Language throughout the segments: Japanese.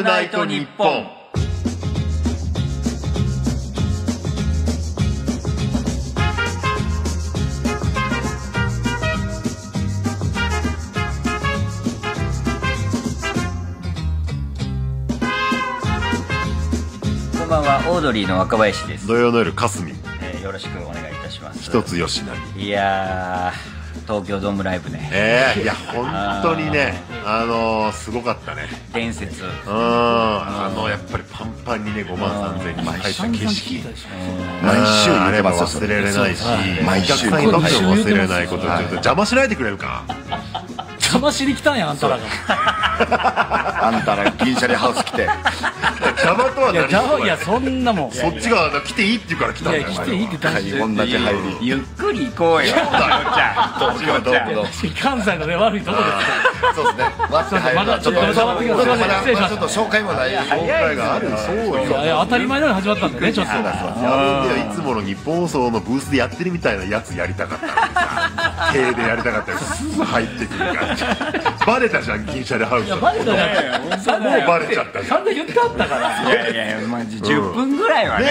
ルナイトニッポン。こんばんは、オードリーの若林です。土曜の夜、かすみ、よろしくお願いいたします。一つよしなり。いやー、東京ドームライブね。いや本当にね、すごかったね。伝説。やっぱりパンパンにね、5万3000人入った景色、毎週あれば忘れられないし、毎週お客さんにとっても忘れられないこと。ちょっと邪魔しないでくれるか。邪魔しに来たんや、あんたらが。あんたら銀シャリハウス来て邪魔とは何もない。いや、そんなもん、そっちが来ていいって言うから来たんだよ。来ていいって大事。同じ入り、ゆっくり行こうよ。関西のね、悪いとこです。そうですね。ちょっと紹介もない。紹介がある。当たり前のように始まったんだね。ちょっと。いつもの日本放送のブースでやってるみたいなやつやりたかった。Kでやりたかった。すぐ入ってくる感じ。バレたじゃん、銀シャリハウス。バレたじゃん。もうバレちゃった。完全言ってあったから。いやいや、マジ10分ぐらいはね。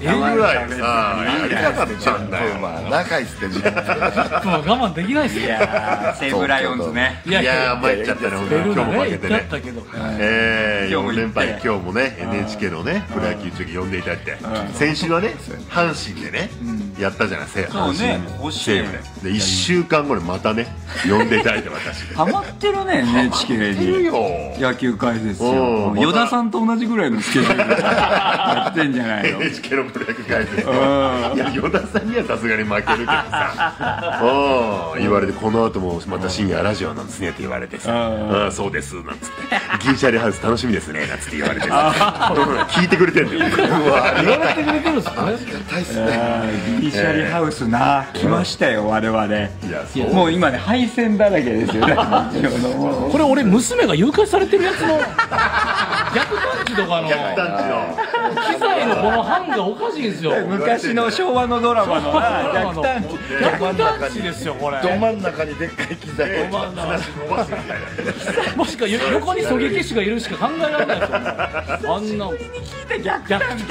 10分ぐらいさ、やりたかったんだよ。長いっすね。我慢できないっすね。西武ライオンズね。いや、参っちゃったね。今日も負けてね。4連敗。今日もね、NHK のね、プロ野球中継呼んでいただいて、先週はね、阪神でね、やったじゃない、阪神西武で。1週間後にまたね、呼んでいただいて、私。ハマってるね、NHK に。野球解説よ。与田さんと同じぐらいのスケジュールやってんじゃないの。NHK のプロ野球解説。いや、与田さんにはさすがに負けるけどさ。言われて、この後もまた深夜ラジオなんですねって言われてさ。ああ、そうですなんつって、銀シャリハウス楽しみですねなんつって言われてさ、聞いてくれてるんだよ。言われてくれてるんですか。銀シャリハウスな、来ましたよ我々。もう今ね、配線だらけですよね。これ俺、娘が誘拐されてるやつの逆探知とかの機材のこの版がおかしいんですよ。昔の昭和のドラマの逆探知。逆探知ですよこれ。ど真ん中にでっかい機材を突き出しもしか横に狙撃手がいるしか考えられないですよ。あんな逆探知。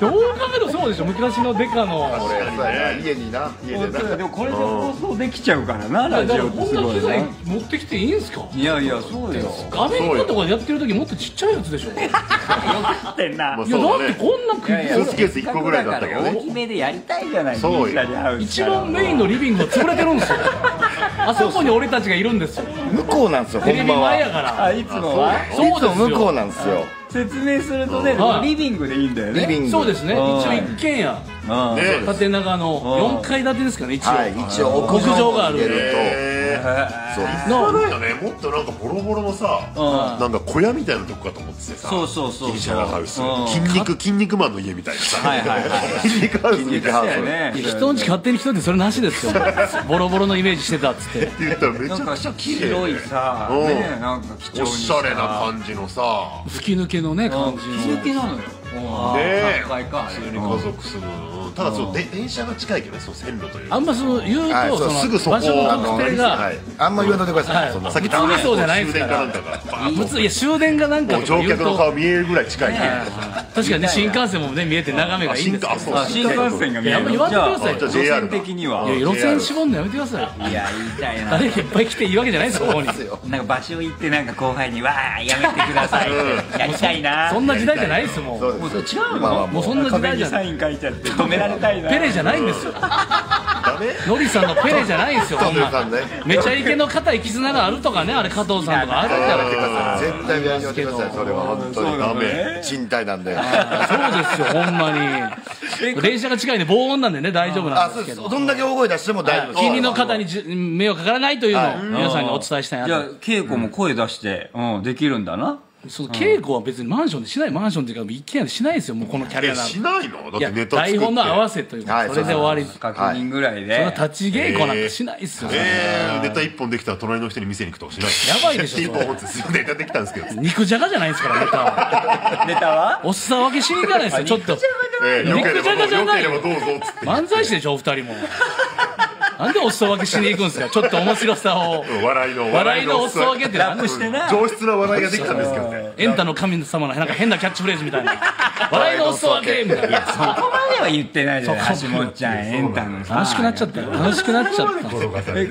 どう考えてもそうでしょ、昔のデカの。家にな、家でな。でもこれで放送できちゃうからな、ラジオってすごい。こんな機材持ってきていいんすか。いやいや、そうです。アメリカとかでやってる時もっとちっちゃいやつでしょ。よかってんな。いや、だってこんなクリスケース1個ぐらいだったけどね。大きめでやりたいじゃない。そうよ。一番メインのリビングが潰れてるんですよ。あそこに俺たちがいるんですよ。向こうなんですよ、ほんまは。あ、いつもは。そうですよ。向こうなんですよ。説明するとね、リビングでいいんだよね。そうですね。一応一軒家、縦長の4階建てですかね、一応屋上がある。もっとなんかボロボロのさ、なんか小屋みたいなとこかと思っててさ、銀シャリハウス、筋肉マンの家みたいなさ、筋肉ハウスみたいな。人んち勝手に一人でそれなしですよ。ボロボロのイメージしてたっつって言ったら、めちゃくちゃ綺麗、広いさ、おしゃれな感じのさ、吹き抜けのね感じの。吹き抜けなのよ。普通に家族住む。ただ電車が近いけどね、線路という。あんまそう言うと場所の特定があんま言わないでください。普通そうじゃないですから。終電がなんか乗客の顔見えるぐらい近い。確かに新幹線も見えて眺めがいいんですけど。新幹線が見える。言わないでください。路線的には路線絞んのやめてください。いや、言いたいな。誰がいっぱい来ていいわけじゃないですよ。ここになんか場所行って、なんか後輩にわーやめてくださいってやりたいな。そんな時代じゃないですもん。もう違うよ。もうそんな時代じゃない。壁にサイン書いちゃって止められたいな。ペレじゃないんですよ。ノリさんのペレじゃないんですよ。そんなめちゃイケの固い絆があるとかね、あれ加藤さんとかあるから。絶対やめてください。それは本当にダメ。賃貸なんで。そうですよ、ほんまに。電車が近いんで防音なんでね、大丈夫なんですけど。どんだけ大声出しても大丈夫。君の肩に迷惑かからないというのを皆さんにお伝えしたいなと。いや、稽古も声出してできるんだな。その稽古は別にマンションでしない、マンションっていうか一軒家でしないですよ、もうこのキャリアなんて。しないの？だってネタ作って。台本の合わせというか、それで終わり。確認ぐらいで。その立ち稽古なんかしないっすよね。ネタ1本できたら隣の人に店に行くとかしない。やばいでしょ。1本すいません、ネタできたんですけど。肉じゃがじゃないですから、ネタは。ネタはおっさん分けしに行かないですよ、ちょっと。肉じゃがじゃない。よければどうぞっつって。漫才師でしょ、お二人も。なんでお裾分けしに行くんですか。ちょっと面白さを、笑いのお裾分けって。ラップしてな、上質な笑いができたんですけどね。エンタの神様のなんか変なキャッチフレーズみたいな笑いのお裾分けみたいな。いやそこまでは言ってないじゃない。橋本ちゃんエンタの楽しくなっちゃったよ。楽しくなっちゃっ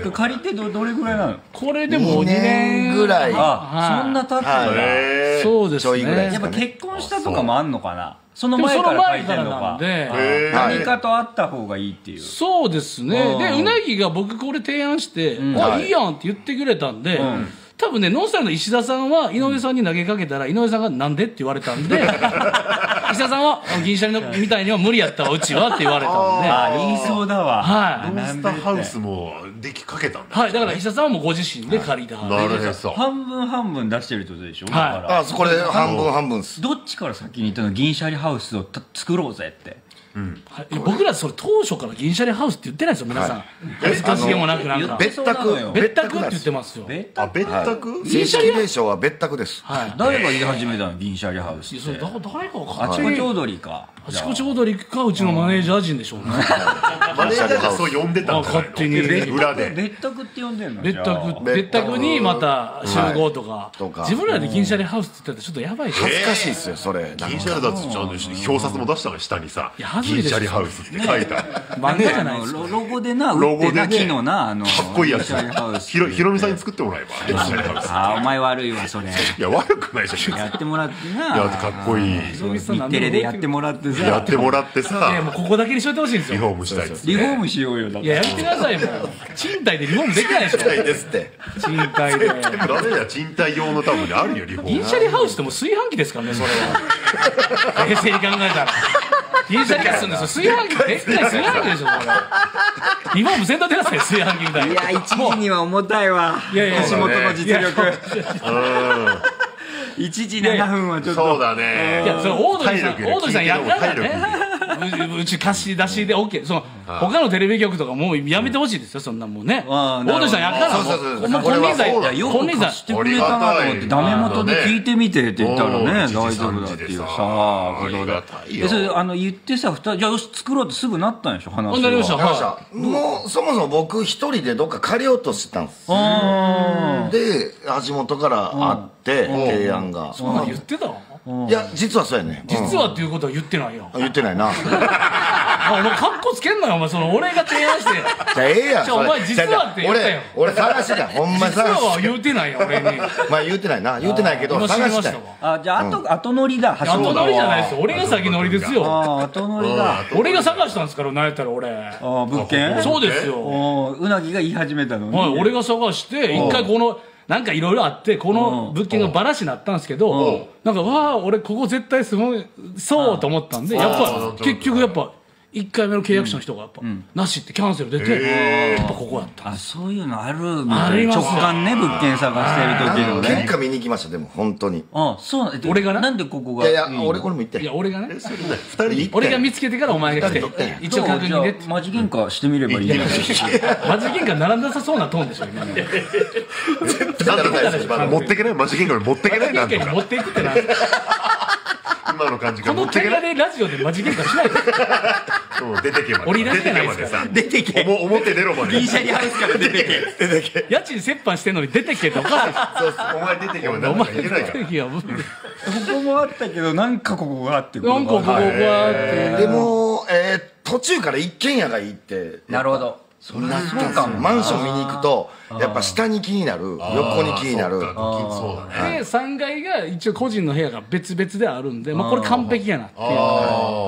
た。借りてどれぐらいなの？これでも2年ぐらい。あ、そんな経ってる。そうですね。やっぱ結婚したとかもあんのかな。その前から書いてるのか。何かとあった方がいいっていう。そうですね。でうなぎが僕これ提案して、あいいやんって言ってくれたんで。多分ね、ノンスタイルの石田さんは井上さんに投げかけたら、井上さんがなんでって言われたんで、石田さんは銀シャリのみたいには無理やったわ、うちはって言われたんで。ああ、言いそうだわ。はい。ノンスタハウスもできかけたんだ。はい。だから石田さんはもうご自身で借りた。なるへそ。半分半分出してるってことでしょ。はい。ああ、これ半分半分です。どっちから先に言ったの？銀シャリハウスを作ろうぜって。僕らそれ当初から銀シャリハウスって言ってないですよ、皆さん。恥ずかしげもなくなんか別宅、別宅って言ってますよ。あ、別宅？正式名称は別宅です。誰が言い始めたの銀シャリハウスって。誰がかあちこち踊りか、あちこち踊りか、うちのマネージャー陣でしょうね。マネージャーがそう呼んでたんじゃないの、勝手に裏で。別宅って呼んでるの。別宅にまた集合とか。自分らで銀シャリハウスって言ったらちょっとやばいし恥ずかしいですよ、それ。銀シャリだと表札も出したから下にさ、銀シャリハウスって書いた漫画じゃないですか。ロゴでな、ロゴで木のな、あのかっこいいやつ。ひろみさんに作ってもらえば。ああ、お前悪いわそれ。いや悪くないじゃん。やってもらってな。いやかっこいい。日テレでやってもらってさ。やってもらってさ。いやもうここだけにしといてほしいんですよ。リフォームしたいです。リフォームしようよだって。いややめてくださいもう。賃貸でリフォームできないでしょ。賃貸ですって。賃貸で。ダメだよ、賃貸用の多分あるよリフォーム。銀シャリハウスってもう炊飯器ですからねそれは。冷静に考えたら。銀シャリハウスの炊飯器でっかい炊飯器でしょこれ。今も全体出ますね炊飯器みたいな。いや一時には重たいわ。橋本の実力。一時7分はちょっと。そうだね。いやそれオードリーさん、オードリーさんやったからね。うち貸し出しで OK。その他のテレビ局とかもうやめてほしいですよそんなもんね。オードリーさんやったらもう金輪際金輪際してくれたなと思ってダメ元で聞いてみてって言ったらね大丈夫だっていうさことだ。えそれ言ってさ2人じゃあ作ろうってすぐなったんでしょ話。なりました。もうそもそも僕一人でどっか借りようとしてたんです。で橋本からあって提案が。そんな言ってた。いや実はそうやね。実はっていうことは言ってないよ。言ってないな。お前カッコつけんなよお前、その俺が提案して。じゃあええやん。じゃあお前実はって言ったよ。俺探してた。ほんまに探してた。実はは言うてないよ俺に。まあ言うてないな。言うてないけど探してた。あじゃあ後乗りだ。後乗りじゃないですよ。俺が先乗りですよ。後乗りだ。俺が探したんですからなんやったら俺。物件。そうですよ。うなぎが言い始めたのに。はい俺が探して一回この。なんかいろいろあってこの物件がバラシになったんですけど、なんかわあ俺ここ絶対すごいそうと思ったんで、やっぱ結局やっぱ1回目の契約者の人がやっぱなしってキャンセル出て、やっぱここやった。あそういうのあるみたいな。直感ね、物件探してる時のね。結果見に行きましたでも本当に。あそう俺がなんでここが。いやいや俺も行って、いや俺がね俺が見つけてからお前が来て一応確認でマジ喧嘩してみればいい。マジ喧嘩並んでなさそうなトーンでしょ今の。持ってけないマジ喧嘩に持ってけないなんとか持っていくってな。今の感じが持ってけない。この会話でラジオでマジ喧嘩しないで。そう出てけまで。出てけまでさ。出てけ。表出ろまで。銀シャリハウスから出てけ。出てけ。家賃折半してんのに出てけっておかしい。そうそう。お前出てけまで。お前出てけは無理。ここもあったけどなんかここがあって。なんかここがあって。でも途中から一軒家がいいって。なるほど。それはそうかも。マンション見に行くとやっぱ下に気になる、横に気になる。で3階が一応個人の部屋が別々であるんで、まあこれ完璧やなっ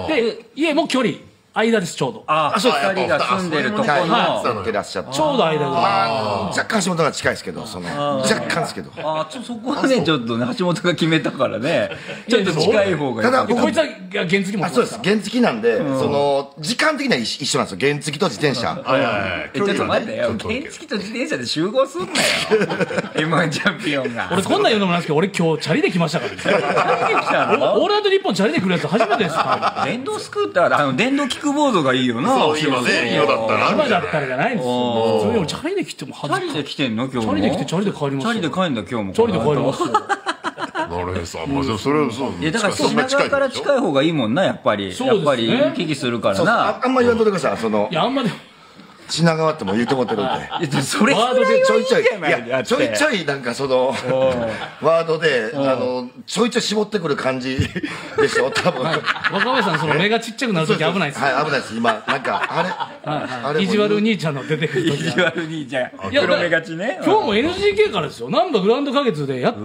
ていう。で家も距離間です。ちょうど2人が住んでるとこのてらっしゃってちょうど間で、若干橋本が近いですけど、その若干ですけど、そこはねちょっと橋本が決めたからねちょっと近い方が。ただこいつは原付もそうです。原付なんでその時間的には一緒なんですよ。原付と自転車。ちょっと待ってよ、原付と自転車で集合すんなよ M−1 チャンピオンが。俺こんなん言うのもなんですけど、俺今日チャリで来ましたから。チャリで来たの？オールナイトニッポンチャリで来るやつ初めてですから。電動スクーターだ、電動キックボードがいいよな。そう今ね、今だったら今だったらじゃないんですよ。それでもチャリで来ても恥ずかしい。チャリで来てんの今日も。チャリで来てチャリで帰ります。チャリで帰るんだ今日も。チャリで帰ります。なるへそ。まあでもそれはそう。いやだから品川から近い方がいいもんなやっぱり。やっぱり行き来するからな。あんま言わんといてくださいその。いやあんまで。品川っても言うてもってるんで、それワードでちょいちょい、いやちょいちょいなんかそのワードでちょいちょい絞ってくる感じでしょ多分。若林さんその目がちっちゃくなるとき危ないです。はい危ないです。今なんかあれ意地悪兄ちゃんの出てくる時。意地悪兄ちゃん。黒目がちね。今日も NGK からですよ。なんばグランド花月でやり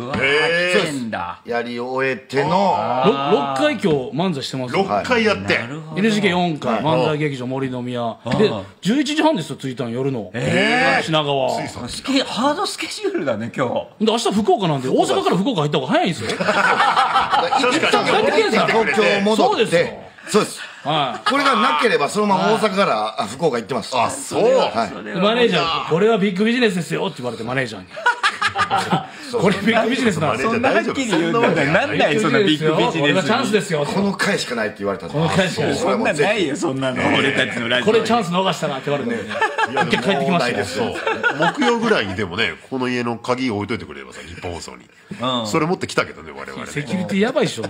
終えての6回今日漫才してます。6回やって。NGK4 回漫才劇場森の宮で11時半。ですよ、着いたん夜の品川。ハードスケジュールだね今日。で明日福岡なんで大阪から福岡入った方が早いんですよ。東京戻って。そうです。これがなければそのまま大阪から福岡行ってます。あそう。マネージャーこれはビッグビジネスですよって言われてマネージャーに。これビッグビジネスなんです。そんなはっきり言うんだよ。なんだよそんなビッグビジネス。俺がチャンスですよ。この回しかないって言われた。この回しかない。そんなないよそんなの。俺たちのラジオ。これチャンス逃したなって言われて。一回帰ってきました。木曜ぐらいにでもね、この家の鍵を置いといてくれればさ、日本放送に。それ持ってきたけどね我々。セキュリティやばいでしょ。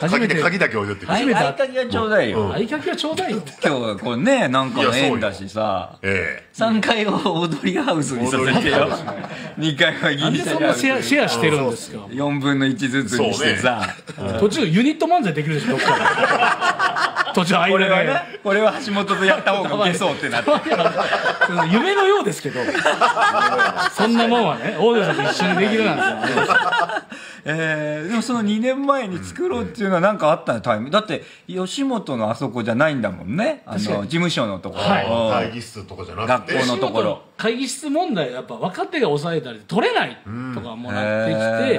鍵だけ置いといてくれ。初めて合鍵はちょうだいよ。合鍵はちょうだいよ。今日はこれねなんかの縁だしさ、3階を踊りハウスにさせてよ。2階は銀シャラシェアしてるんですか。1/4ずつにしてさ、途中ユニット漫才できるでしょどっかで。途中ああいうね、俺は橋本とやった方がウケそうってなって。夢のようですけど、そんなもんはね、大田さんと一緒にできるなんですよ。でもその2年前に作ろうっていうのはなんかあったのタイム。だって吉本のあそこじゃないんだもんね。事務所のところ、会議室とかじゃなくて、学校のところ。会議室問題やっぱ若手が抑えたり取れないとかもなってきて、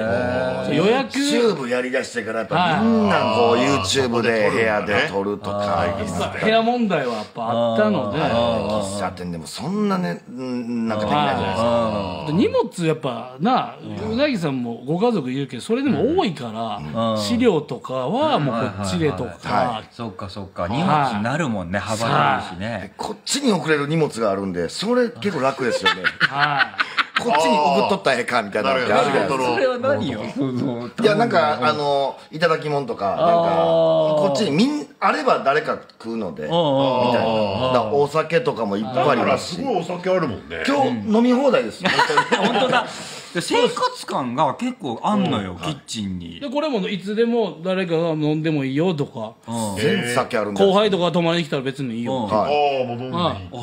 予約 YouTube やりだしてからやっぱみんなこう YouTube で部屋で撮るとか、部屋問題はやっぱあったので、喫茶店でもそんなねなんかできないじゃないですか。荷物やっぱな、うなぎさんもご家族いるけどそれでも多いから資料とかはもうこっちでとか、そっかそっか、荷物になるもんね、幅があるしね。こっちに送れる荷物があるんでそれ結構楽ですよね。こっちに送っとったらええかみたいなのってあるじゃないですか。それは何よ。いやなんかいただき物とかなんかこっちにあれば誰か食うのでみたいな。お酒とかもいっぱいありますし。すごいお酒あるもんね。今日飲み放題です。本当だ。生活感が結構あんのよ、キッチンに。これもいつでも誰かが飲んでもいいよとか、後輩とか泊まりに来たら別にいいよとか。あ、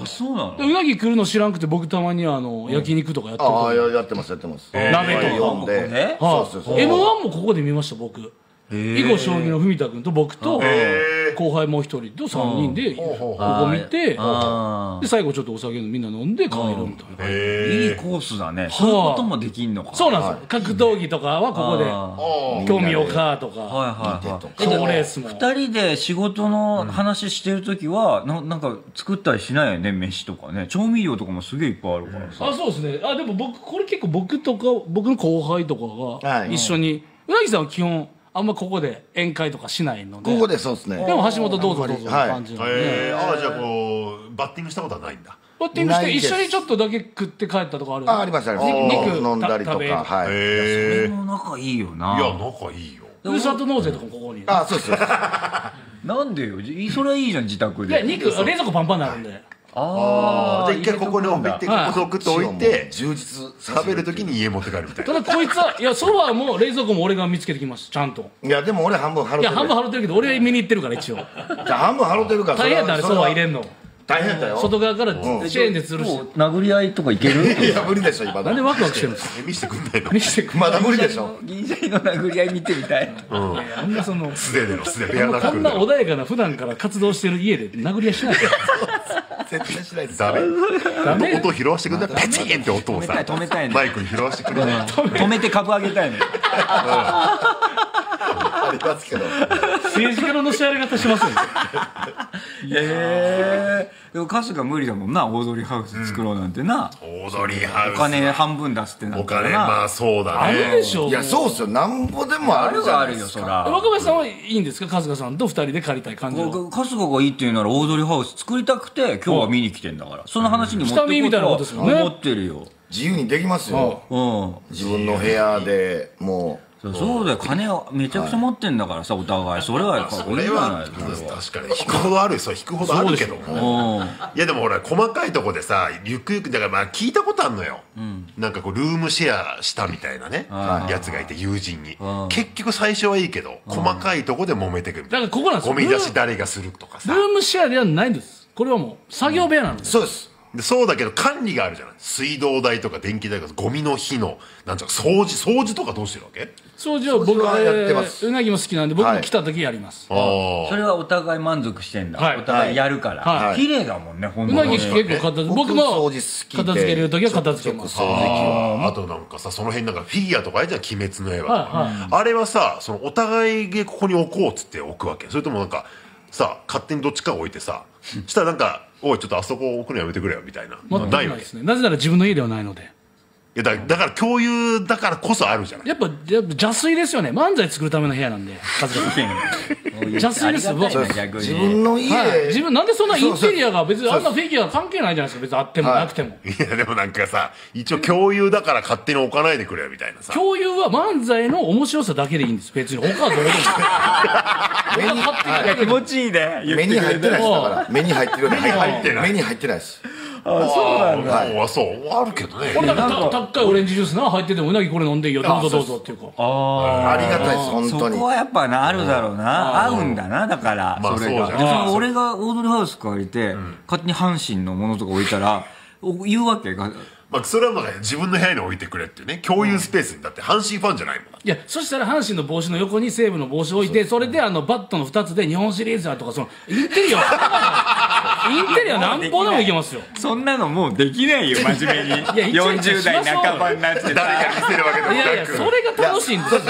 そうなの。うなぎ来るの知らんくて、僕たまに焼肉とかやってる。ああ、やってますやってます。鍋とかもね。M-1 もここで見ました。僕囲碁将棋の文田君と僕と後輩もう一人と3人でここ見て、で最後ちょっとお酒みんな飲んで帰るみたいな。いいコースだね。そういうこともできんのか。そうなんですよ。格闘技とかはここで興味をかとか見てとか。2人で仕事の話してる時はなんか作ったりしないよね、飯とかね。調味料とかもすげえいっぱいあるからさ。あ、そうですね。あ、でも僕これ結構僕の後輩とかが一緒に、うなぎさんは基本あんまここで宴会とかしないので。ここでそうですね。でも橋本どうぞどうぞって感じなんで。ああ、じゃあこうバッティングしたことはないんだ。バッティングして一緒にちょっとだけ食って帰ったとかある。あ、ありますあります。肉飲んだりとか。はい。それも仲いいよな。いや仲いいよ。ふるさと納税とかもここに。あ、そうです。なんでよ。それはいいじゃん自宅で。いや肉冷蔵庫パンパンになるんで。ああ、じゃあ一回ここに置いて、ここ置くと置いて、充実食べるときに家持って帰るみたいな。ただこいつは、いや、ソファーも冷蔵庫も俺が見つけてきました、ちゃんと。いや、でも俺半分払ってる。いや、半分払ってるけど、俺見に行ってるから、一応。じゃあ半分払ってるから。大変だね、ソファー入れんの。大変だよ。外側からチェーンで吊るし。殴り合いとかいける？いや無理でしょ今。なんでワクワクしてるんですか。見せてくんないの。見せてくんない。まだ無理でしょ。銀シャリの殴り合い見てみたい。あんなその素手での素手でやらなくて。こんな穏やかな普段から活動してる家で殴り合いしない。絶対しないです。ダメ。音を拾わしてくんない。ペチーンって音をさ。止めたいね。マイクに拾わしてくれない。止めて株上げたいね。ありますけど。政治家ののし上げ方しますよね。でも春日無理だもんな、大通りハウス作ろうなんてな。大通りハウスお金半分出すってなったらな。お金、まあそうだね、あるでしょ。いやそうっすよ、なんぼでもあるじゃないですか。若林さんはいいんですか、春日さんと2人で借りたい感じは。春日がいいっていうなら大通りハウス作りたくて今日は見に来てんだから、その話に持ってこうと思ってるよ。自由にできますよ、自分の部屋でもう。そうだよ、金をめちゃくちゃ持ってんだからさ、お互い。それは俺は確かに引くほどある、そう引くほどあるけども、いやでもほら細かいとこでさ、ゆくゆくだからまあ聞いたことあんのよ、なんかこうルームシェアしたみたいなねやつがいて、友人に結局最初はいいけど細かいとこで揉めてくるみたいな。だからここなんですよ、ゴミ出し誰がするとかさ。ルームシェアではないんです、これはもう作業部屋なんです。そうです。そうだけど管理があるじゃない、水道代とか電気代とかゴミの日のなんちゃう掃除とかどうしてるわけ？掃除を僕はやってます。うなぎも好きなんで僕も来た時やります。それはお互い満足してんだ、お互いやるから。綺麗だもんね、本当に。うなぎ結構片付け、僕も片付ける時は片付けます。あとなんかさ、その辺なんかフィギュアとかあれじゃん、鬼滅の刃とか、あれはさお互いでここに置こうっつって置くわけ？それともなんかさ勝手にどっちか置いてさ、したらなんかおいちょっとあそこ置くのやめてくれよみたいな。ないわけですね。なぜなら自分の家ではないので。いやだから共有だからこそあるじゃない。やっぱ邪推ですよね。漫才作るための部屋なんで。邪推ですよ。自分の家。自分なんでそんなインテリアが別にあんなフィギュア関係ないじゃないですか。別にあってもなくても。いやでもなんかさ、一応共有だから勝手に置かないでくれよみたいなさ。共有は漫才の面白さだけでいいんです。別に他はどうでも。気持ちいいね。目に入ってないです。だから目に入ってるよね。目に入ってないです。あ、そうなんだ。そうあるけどね。これだから高いオレンジジュースな入ってても、うなぎこれ飲んでいいよ、どうぞどうぞっていうか。ありがたいです本当に。そこはやっぱなあるだろうな、合うんだな。だからそれが俺がオードリーハウス借りて勝手に阪神のものとか置いたら言うわけが、それはなんか自分の部屋に置いてくれっていうね、共有スペースに。だって阪神ファンじゃないもん。いや、そしたら阪神の帽子の横に西武の帽子置いて、それでバットの2つで日本シリーズだとか、そのインテリアなんぼでもいけますよ。そんなのもうできないよ、真面目に。40代半ばになって誰か見せるわけでもなく。いやいや、それが楽しいんですよ。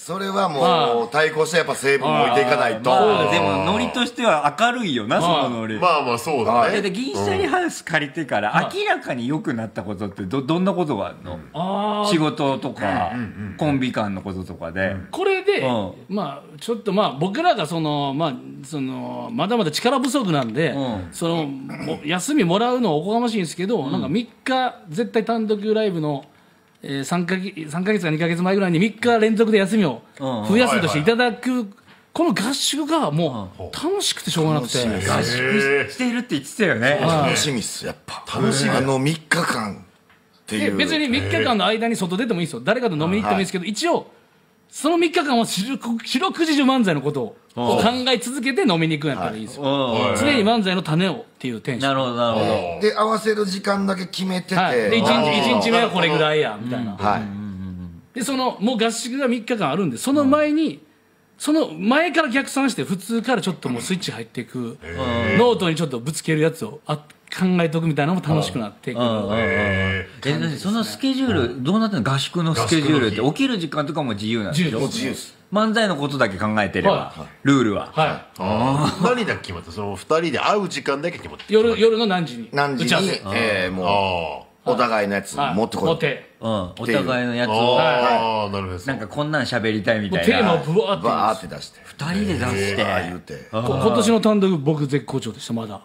それはもう対抗してやっぱ西武も置いていかないと。でもノリとしては明るいよな、そのノリ。まあまあそうだね。銀シャリハウス借りてから明らかに良くなったことってどんなことがあるの？仕事とかコンビ間のこととかで。これでまあちょっと僕らがまだまだ力不足なんで、休みもらうのはおこがましいんですけど、なんか3日絶対単独ライブの3ヶ月か2ヶ月前ぐらいに3日連続で休みを冬休みとしていただく。この合宿がもう楽しくてしょうがなくて、合宿しているって言ってたよね。楽しみっす、やっぱ楽しみ。3日間っていう、別に3日間の間に外出てもいいですよ、誰かと飲みに行ってもいいですけど、一応その3日間は四六時中漫才のことを考え続けて飲みに行くんやったらいいですよ。常に漫才の種をっていうテンション。なるほどなるほど。で合わせる時間だけ決めてて、1日目はこれぐらいやみたいな。でそのもう合宿が3日間あるんで、その前にその前から逆算して、普通からちょっともうスイッチ入っていく、ノートにちょっとぶつけるやつを考えとくみたいなのも楽しくなっていく。そのスケジュールどうなってんの？合宿のスケジュールって、起きる時間とかも自由なんでしょ？自由です。漫才のことだけ考えてればルールは。何だっけ決まった？その2人で会う時間だけ決まって、夜の何時に打ち合わせ、もうお互いのやつ持ってこいってお互いのやつを、なんかこんなん喋りたいみたいなテーマをブワーって出して、2人で出して。今年の単独僕絶好調でした。まだ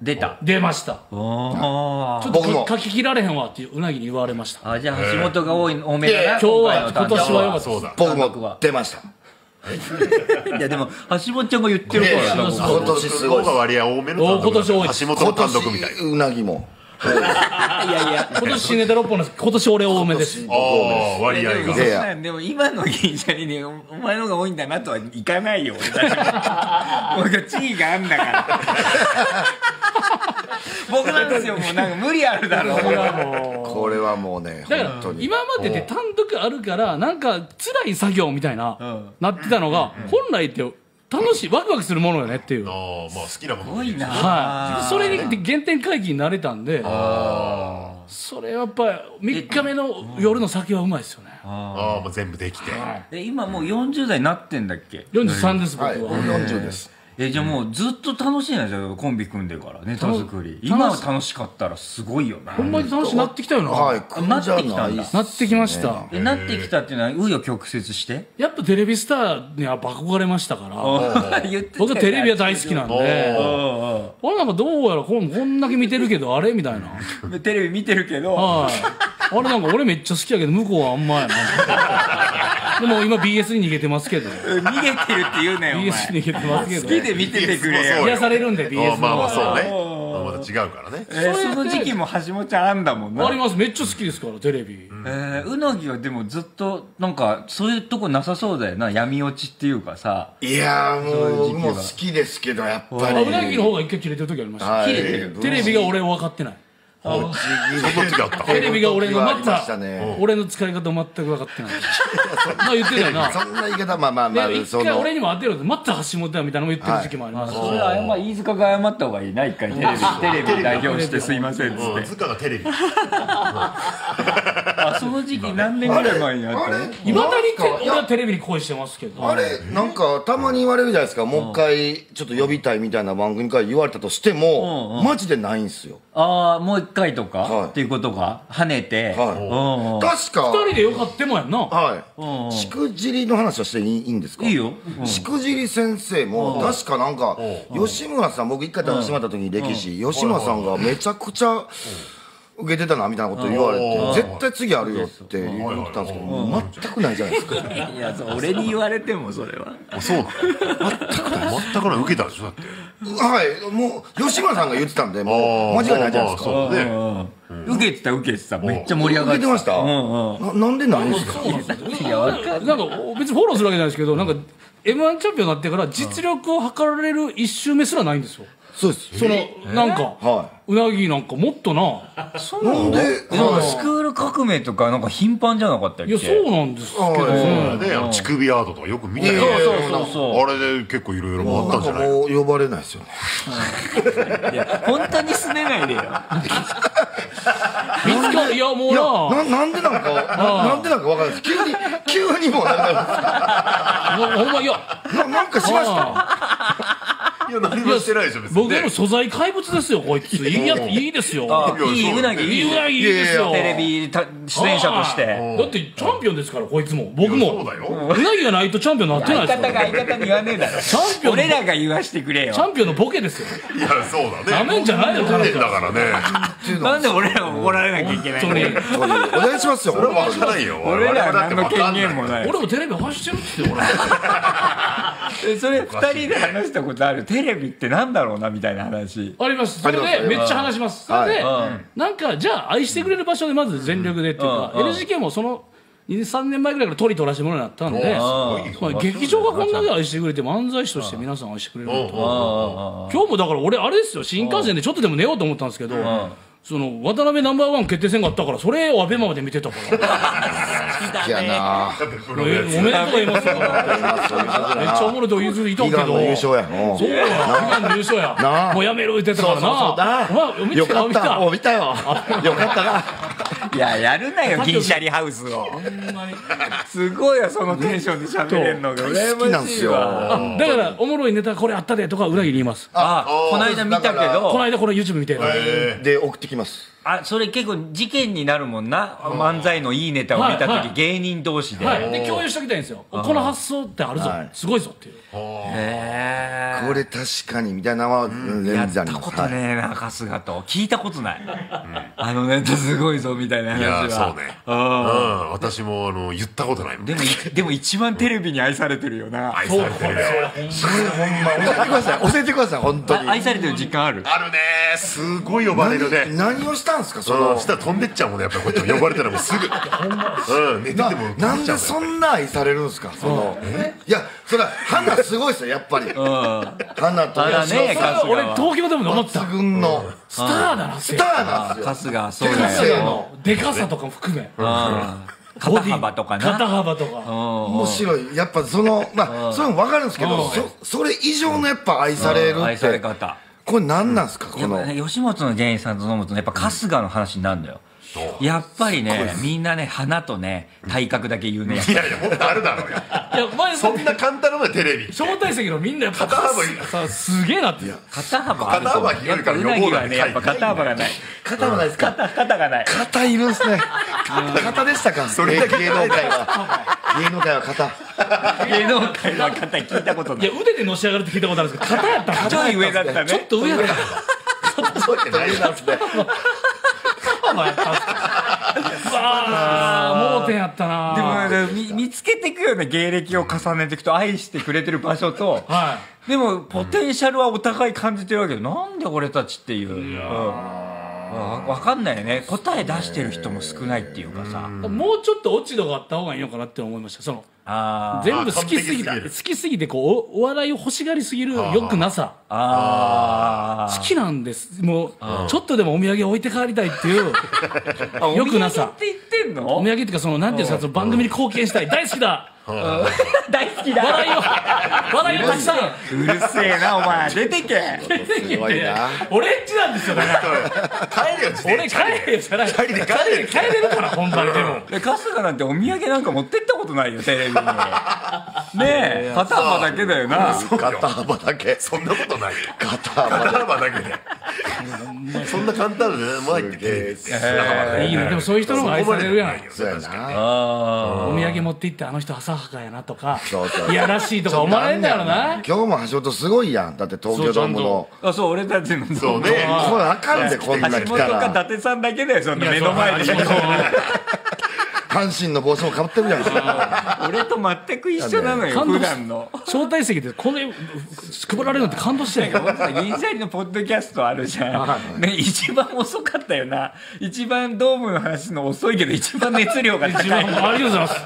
出ました。ちょっと書き切られへんわってうなぎに言われました。じゃあ橋本が多めだな今日は。今年はよかったです。僕も出ました。いやでも橋本ちゃんも言ってるから、今年すごい割合多めの単独、橋本の単独みたいな。うなぎもいやいや、今年ネタ6本です。今年俺多めです。割合が。でも今の銀シャリにお前の方が多いんだなとはいかないよ。俺が地位があんだから。僕なんですよ、もうなんか無理あるだろう。これはもうね、本当に。今までで単独あるから、なんか辛い作業みたいな、なってたのが、本来って、楽しいワクワクするものよねっていう。ああ、まあ好きなもの。はい。それに原点回帰になれたんで。それはやっぱり3日目の夜の酒はうまいですよね。ああ、もう全部できて。で今もう40代になってんだっけ？43です僕は。40です。じゃあもうずっと楽しいな。じゃあコンビ組んでからネタ作り。今は楽しかったらすごいよね。ほんまに楽しくなってきたよな。はい。なってきたんだ。なってきました。なってきたっていうのは紆余曲折して。やっぱテレビスターには憧れましたから。僕はテレビは大好きなんで。俺なんかどうやらこんだけ見てるけどあれみたいな。テレビ見てるけど。あれなんか俺めっちゃ好きやけど向こうはあんまやな。でも今 BS に逃げてますけど。逃げてるって言うねんお前。 BS に逃げてますけど好きで見ててくれよ。癒されるんで BS も。まあまあそうね、また違うからね。その時期もはしもちゃんあんだもんな。あります、めっちゃ好きですからテレビ。うなぎはでもずっとなんかそういうとこなさそうだよな、闇落ちっていうかさ。いやもうもう好きですけどやっぱりうなぎの方が一回切れてる時ありました。切れてる、テレビが俺を分かってない。テレビが俺の俺の使い方全く分かってない。まあ言ってたよな。そんな言い方まあまあまあ。一回俺にも当てろってまた橋本やみたいなのも言ってる時期もあります。それは飯塚が謝った方がいいな一回。テレビ代表してすいませんっつって。飯塚がテレビ。その時期何年ぐらい前にあったの？いまだに俺はテレビに恋してますけど。あれなんかたまに言われるじゃないですか。もう一回ちょっと呼びたいみたいな番組から言われたとしてもマジでないんすよ。ああもう一回とかっていうことが跳ねて、確か2人でよかってもやんな。はい。しくじりの話はしていいんですか？いいよ。しくじり先生も確かなんか吉村さん、僕一回楽しまった時に歴史吉村さんがめちゃくちゃ受けてたなみたいなこと言われて、絶対次あるよって言ってたんですけど、全くないじゃないですか。いや俺に言われてもそれは。そうだ。全くない、受けたでしょだって。はい、もう吉村さんが言ってたんでもう間違いないじゃないですか。受けてた受けてた、めっちゃ盛り上がってました。なんでないんですか。いや分かんない、別にフォローするわけじゃないですけど、なんか M−1 チャンピオンになってから実力を測られる一周目すらないんですよ。そうです。そのなんかうなぎなんかもっとな、なんでスクール革命とかなんか頻繁じゃなかったっけ。いやそうなんですけど、乳首アートとかよく見てる。あれで結構いろいろ回ったんじゃない。もう呼ばれないですよね。いや本当にすねないでよ。いやもうなんでなんか分かんないです。急にもうほんまいやなんかしました。いや何もしてないでしょ別に。僕でも素材怪物ですよこいつ。いいですよ。いいウナギですよ。テレビ出演者として。だってチャンピオンですからこいつも僕も。ウナギがないとチャンピオンなってないですから。相方に言わねえだろ。俺らが言わしてくれよ。チャンピオンのボケですよ。いやそうだね。ダメんじゃないよチャンピオンだからね。なんで俺ら怒られなきゃいけないの。お願いしますよ。俺は分からないよ。俺ら何の権限もない。俺もテレビ走ってるって俺。それ2人で話したことある。テレビってなんだろうなみたいな話あります。それでめっちゃ話します。それでなんかじゃあ愛してくれる場所でまず全力でっていうか、 NHK もその3年前ぐらいから取らせてもらうようになったんで、劇場がこんだけ愛してくれて漫才師として皆さん愛してくれると。今日もだから俺あれですよ、新幹線でちょっとでも寝ようと思ったんですけど、その渡辺ナンバーワン決定戦があったから、それをアベマまで見てたから。好きだな。おめでとうございます。めっちゃおもろいと言ういたけど。悲願の優勝や。そうや。悲願の優勝や。もうやめろ言ってたからな。よかった。お見たよ。よかったな。いややるなよ銀シャリハウスを。すごいよそのテンションで喋れるのが羨ましいわ。好きなんですよ。だからおもろいネタこれあったでとか裏切ります。あ、この間見たけど。この間この YouTube 見て。で送ってき。あ、それ結構事件になるもんな。漫才のいいネタを見た時芸人同士で共有しておきたいんですよ。この発想ってあるぞ、すごいぞっていう。へえ、これ確かにみたいなのはやったことねえな。春日と聞いたことないあのネタすごいぞみたいな話は。そうね、私も言ったことないもん。でも一番テレビに愛されてるよな。愛されてるよ。それホンマ教えてください。本当に愛されてる実感ある。あるね。すごい呼ばれるね。何をしたんですか。その下飛んでっちゃうもんね。やっぱこうやって呼ばれたらもうすぐ寝てても。なんでそんな愛されるんですか。そのいやそれは花すごいですよやっぱり。花と吉野さん、俺東京でも思った。抜群のスターだな。スターなんですよ。春日そうだよ。でかさとかも含め。肩幅とかね。肩幅とか。面白い。やっぱそのまあそういうの分かるんですけど、それ以上のやっぱ愛されるって。愛され方。これ何なんすか。この吉本の芸人さんと飲むとやっぱ春日の話になるんだよ。やっぱりね、みんなね、花とね、体格だけ言うね。いやいや、もっとあるだろうよ。いや、前そんな簡単なもんテレビ。招待席のみんなやっぱ肩幅さ、すげえなって。肩幅あると思う。肩幅広いから横がね、やっぱ肩幅がない。肩もないですか。肩がない。肩いるんすね。肩でしたか。それだけ芸能界は。芸能界は肩。芸能界の肩聞いたことない。いや、腕でのし上がるって聞いたことあるんですけど、肩やったらちょっと上だったね。ちょっと上だった。ちょっと上だった。お前あ盲点やったな。でも見つけていくよね、芸歴を重ねていくと愛してくれてる場所と、はい、でもポテンシャルはお互い感じてるわけで、なんで俺たちっていう。いやー分かんないよね、答え出してる人も少ないっていうかさ、もうちょっと落ち度があった方がいいのかなって思いました。その全部好きすぎてこうお笑いを欲しがりすぎるよくなさ、好きなんです、もうちょっとでもお土産置いて帰りたいっていうよくなさ。お土産って言ってんの？お土産っていうかそのなんていうか番組に貢献したい、大好きだ大好きだ笑いをたくさん。うるせえなお前、出てけ出てけ。俺んちなんですよ、だから帰れよ俺帰れよじゃない、帰れるから本番でも。春日なんてお土産なんか持ってったことないよテレビに。ねえ肩幅だけだよな。肩幅だけ、そんなことない、肩幅だけでそんな簡単なのないって。いいね、でもそういう人の方が愛されるやない。そうやな、お土産持って行ってあの人朝墓やなとか、いやらしいとか思われんだろうな。今日も橋本すごいやん、だって東京ドームの。あ、そう俺たちのそうね、これあかんで、こんな来たら橋本か伊達さんだけだよ、そんな目の前で。阪神の帽子もかぶってるじゃないですか。俺と全く一緒なのよ普段の。招待席でこれ配られるのって感動してないから。銀シャリのポッドキャストあるじゃん。ね、一番遅かったよな。一番ドームの話の遅いけど一番熱量が高い。ありがとうございます。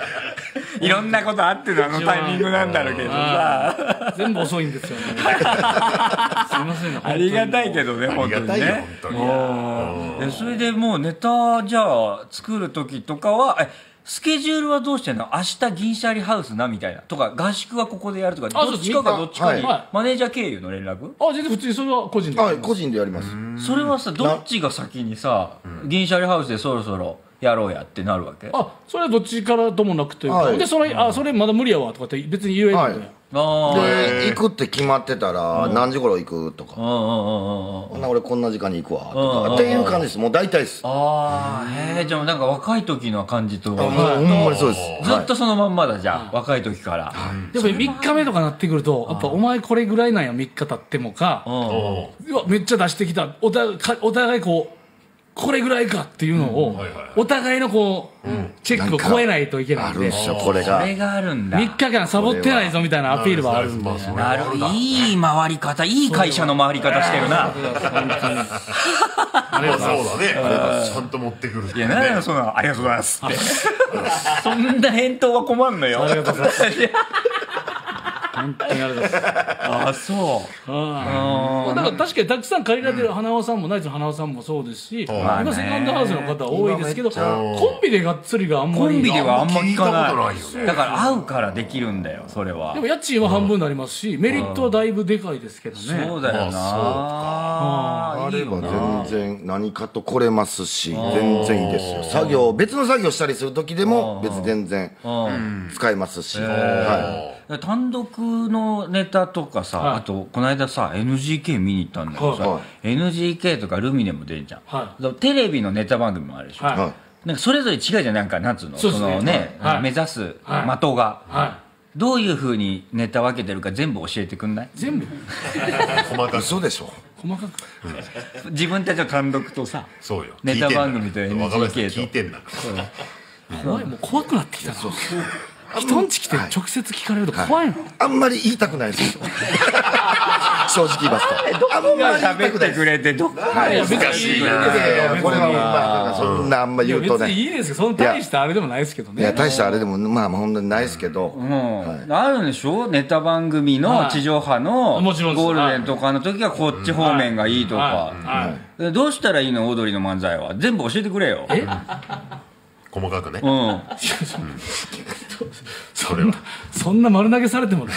いろんなことあってのあのタイミングなんだろうけどさ、全部遅いんですよね。すいませんね。ありがたいけどね、本当にね。それでもうネタじゃあ作る時とかはスケジュールはどうしてんの？明日銀シャリハウスなみたいなとか、合宿はここでやるとか、どっちかがどっちかにマネージャー経由の連絡？あ、全然普通にそれは個人で。はい、個人でやります。それはさ、どっちが先にさ、銀シャリハウスでそろそろやろうやってなるわけ？あ、それはどっちからともなくというか、で、それまだ無理やわとかって別に言えるんだよ。で、行くって決まってたら、何時頃行くとか、俺こんな時間に行くわとか、っていう感じです。もう大体です。ああ、へえ、じゃあなんか若い時の感じと、ほんまにそうです。ずっとそのまんまだ、じゃあ、若い時から。でも3日目とかなってくると、やっぱお前これぐらいなんや、3日経ってもか、めっちゃ出してきた、お互いこう、これぐらいかっていうのをお互いのこうチェックを超えないといけないんで、これがあるんだ。3日間サボってないぞみたいなアピールはあるんだ。なるほど、いい回り方、いい会社の回り方してるな。あれはそうだね、ちゃんと持ってくる。いや、何やそんな、ありがとうございますってそんな返答は困んのよ。ありがとうございます、本当にあれです。あ、そう。うん。だから確かにたくさん借りられてる花輪さんもナイツの花輪さんもそうですし、今セカンドハウスの方多いですけど、コンビでがっつりがあんまり。コンビではあんま聞かない。だから合うからできるんだよ、それは。でも家賃は半分になりますし、メリットはだいぶでかいですけどね。そうだよな。あれは全然何かと来れますし、全然いいですよ。作業、別の作業したりする時でも別に全然使えますし、はい。単独のネタとかさ、はい、あとこの間さ NGK 見に行ったんだけどさ、はい、NGK とかルミネも出るじゃん、はい、テレビのネタ番組もあるでしょ、はい、なんかそれぞれ違うじゃん、なんか夏のそのね、はい、目指す的が、はいはい、どういうふうにネタ分けてるか全部教えてくんない？全部細かく。そうでしょ、細かく自分たちの単独とさ、そうよ、ネタ番組と NGK と聞いてんな。怖い、もう怖くなってきたな。人んち来て直接聞かれると怖いの。あんまり言いたくないです。正直言いますと。あんまり喋ってくれてどっかで難しいな。これはそんなあんま言うとね。別にいいですけど、そんな大したあれでもないですけどね。いや、大したあれでもまあ本当にないですけど。あるんでしょ、ネタ番組の地上波のゴールデンとかの時はこっち方面がいいとか。どうしたらいいの、オードリーの漫才は全部教えてくれよ。細かくね。それはそんな丸投げされてもね。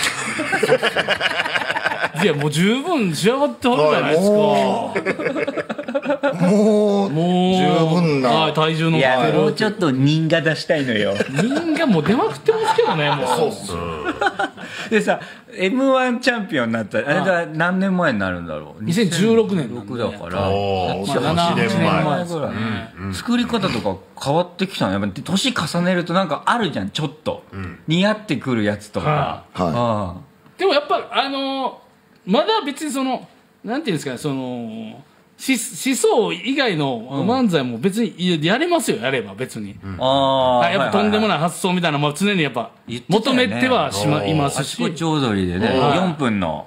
いや、もう十分仕上がってはるじゃないですか。もう十分な体重の。いや、もうちょっと人が出したいのよ。人がもう出まくってますけどね、もう。そうっす。でさ、M1 チャンピオンになった。あれだ、何年前になるんだろう。2016年6だから。7年前ぐらい。作り方とか変わってきたの。やっぱ年重ねるとなんかあるじゃん、ちょっと似合ってくるやつとか。でもやっぱまだ別にそのなんていうんですかね、その。思想以外の漫才も別にやれますよ、やれば別に、うん、あやっぱとんでもない発想みたいなのも常にやっぱ求めてはいますし、あそこちょうどいいでね、4分の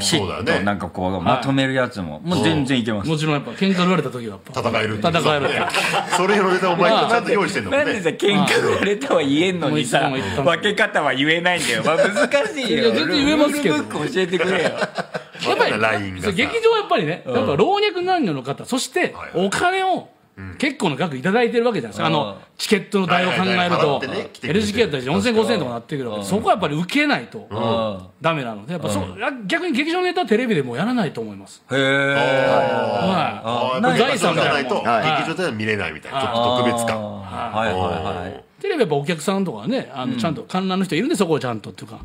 ピシッとなんかこうまとめるやつも、はい、もう全然いけます。もちろんやっぱ喧嘩売られた時はやっぱ戦えるそれのネタお前ちゃんと用意してんのもね。なんでさ喧嘩売られたは言えんのにさ分け方は言えないんだよ、まあ、難しいよ。全然言えますけど、ルールブック教えてくれよやっぱり劇場はやっぱりね、やっぱ老若男女の方、そしてお金を結構の額いただいてるわけじゃないですか。あのチケットの代を考えると NHK だったり 4,000、5,000 円とかなってくるわけで、そこはやっぱり受けないとダメなので、やっぱ逆に劇場のネタはテレビでもやらないと思います。へえ、財産がないと劇場では見れないみたいな、ちょっと特別感。はいはいはい。テレビやっぱお客さんとかね、ちゃんと観覧の人いるんで、そこをちゃんとっていうか、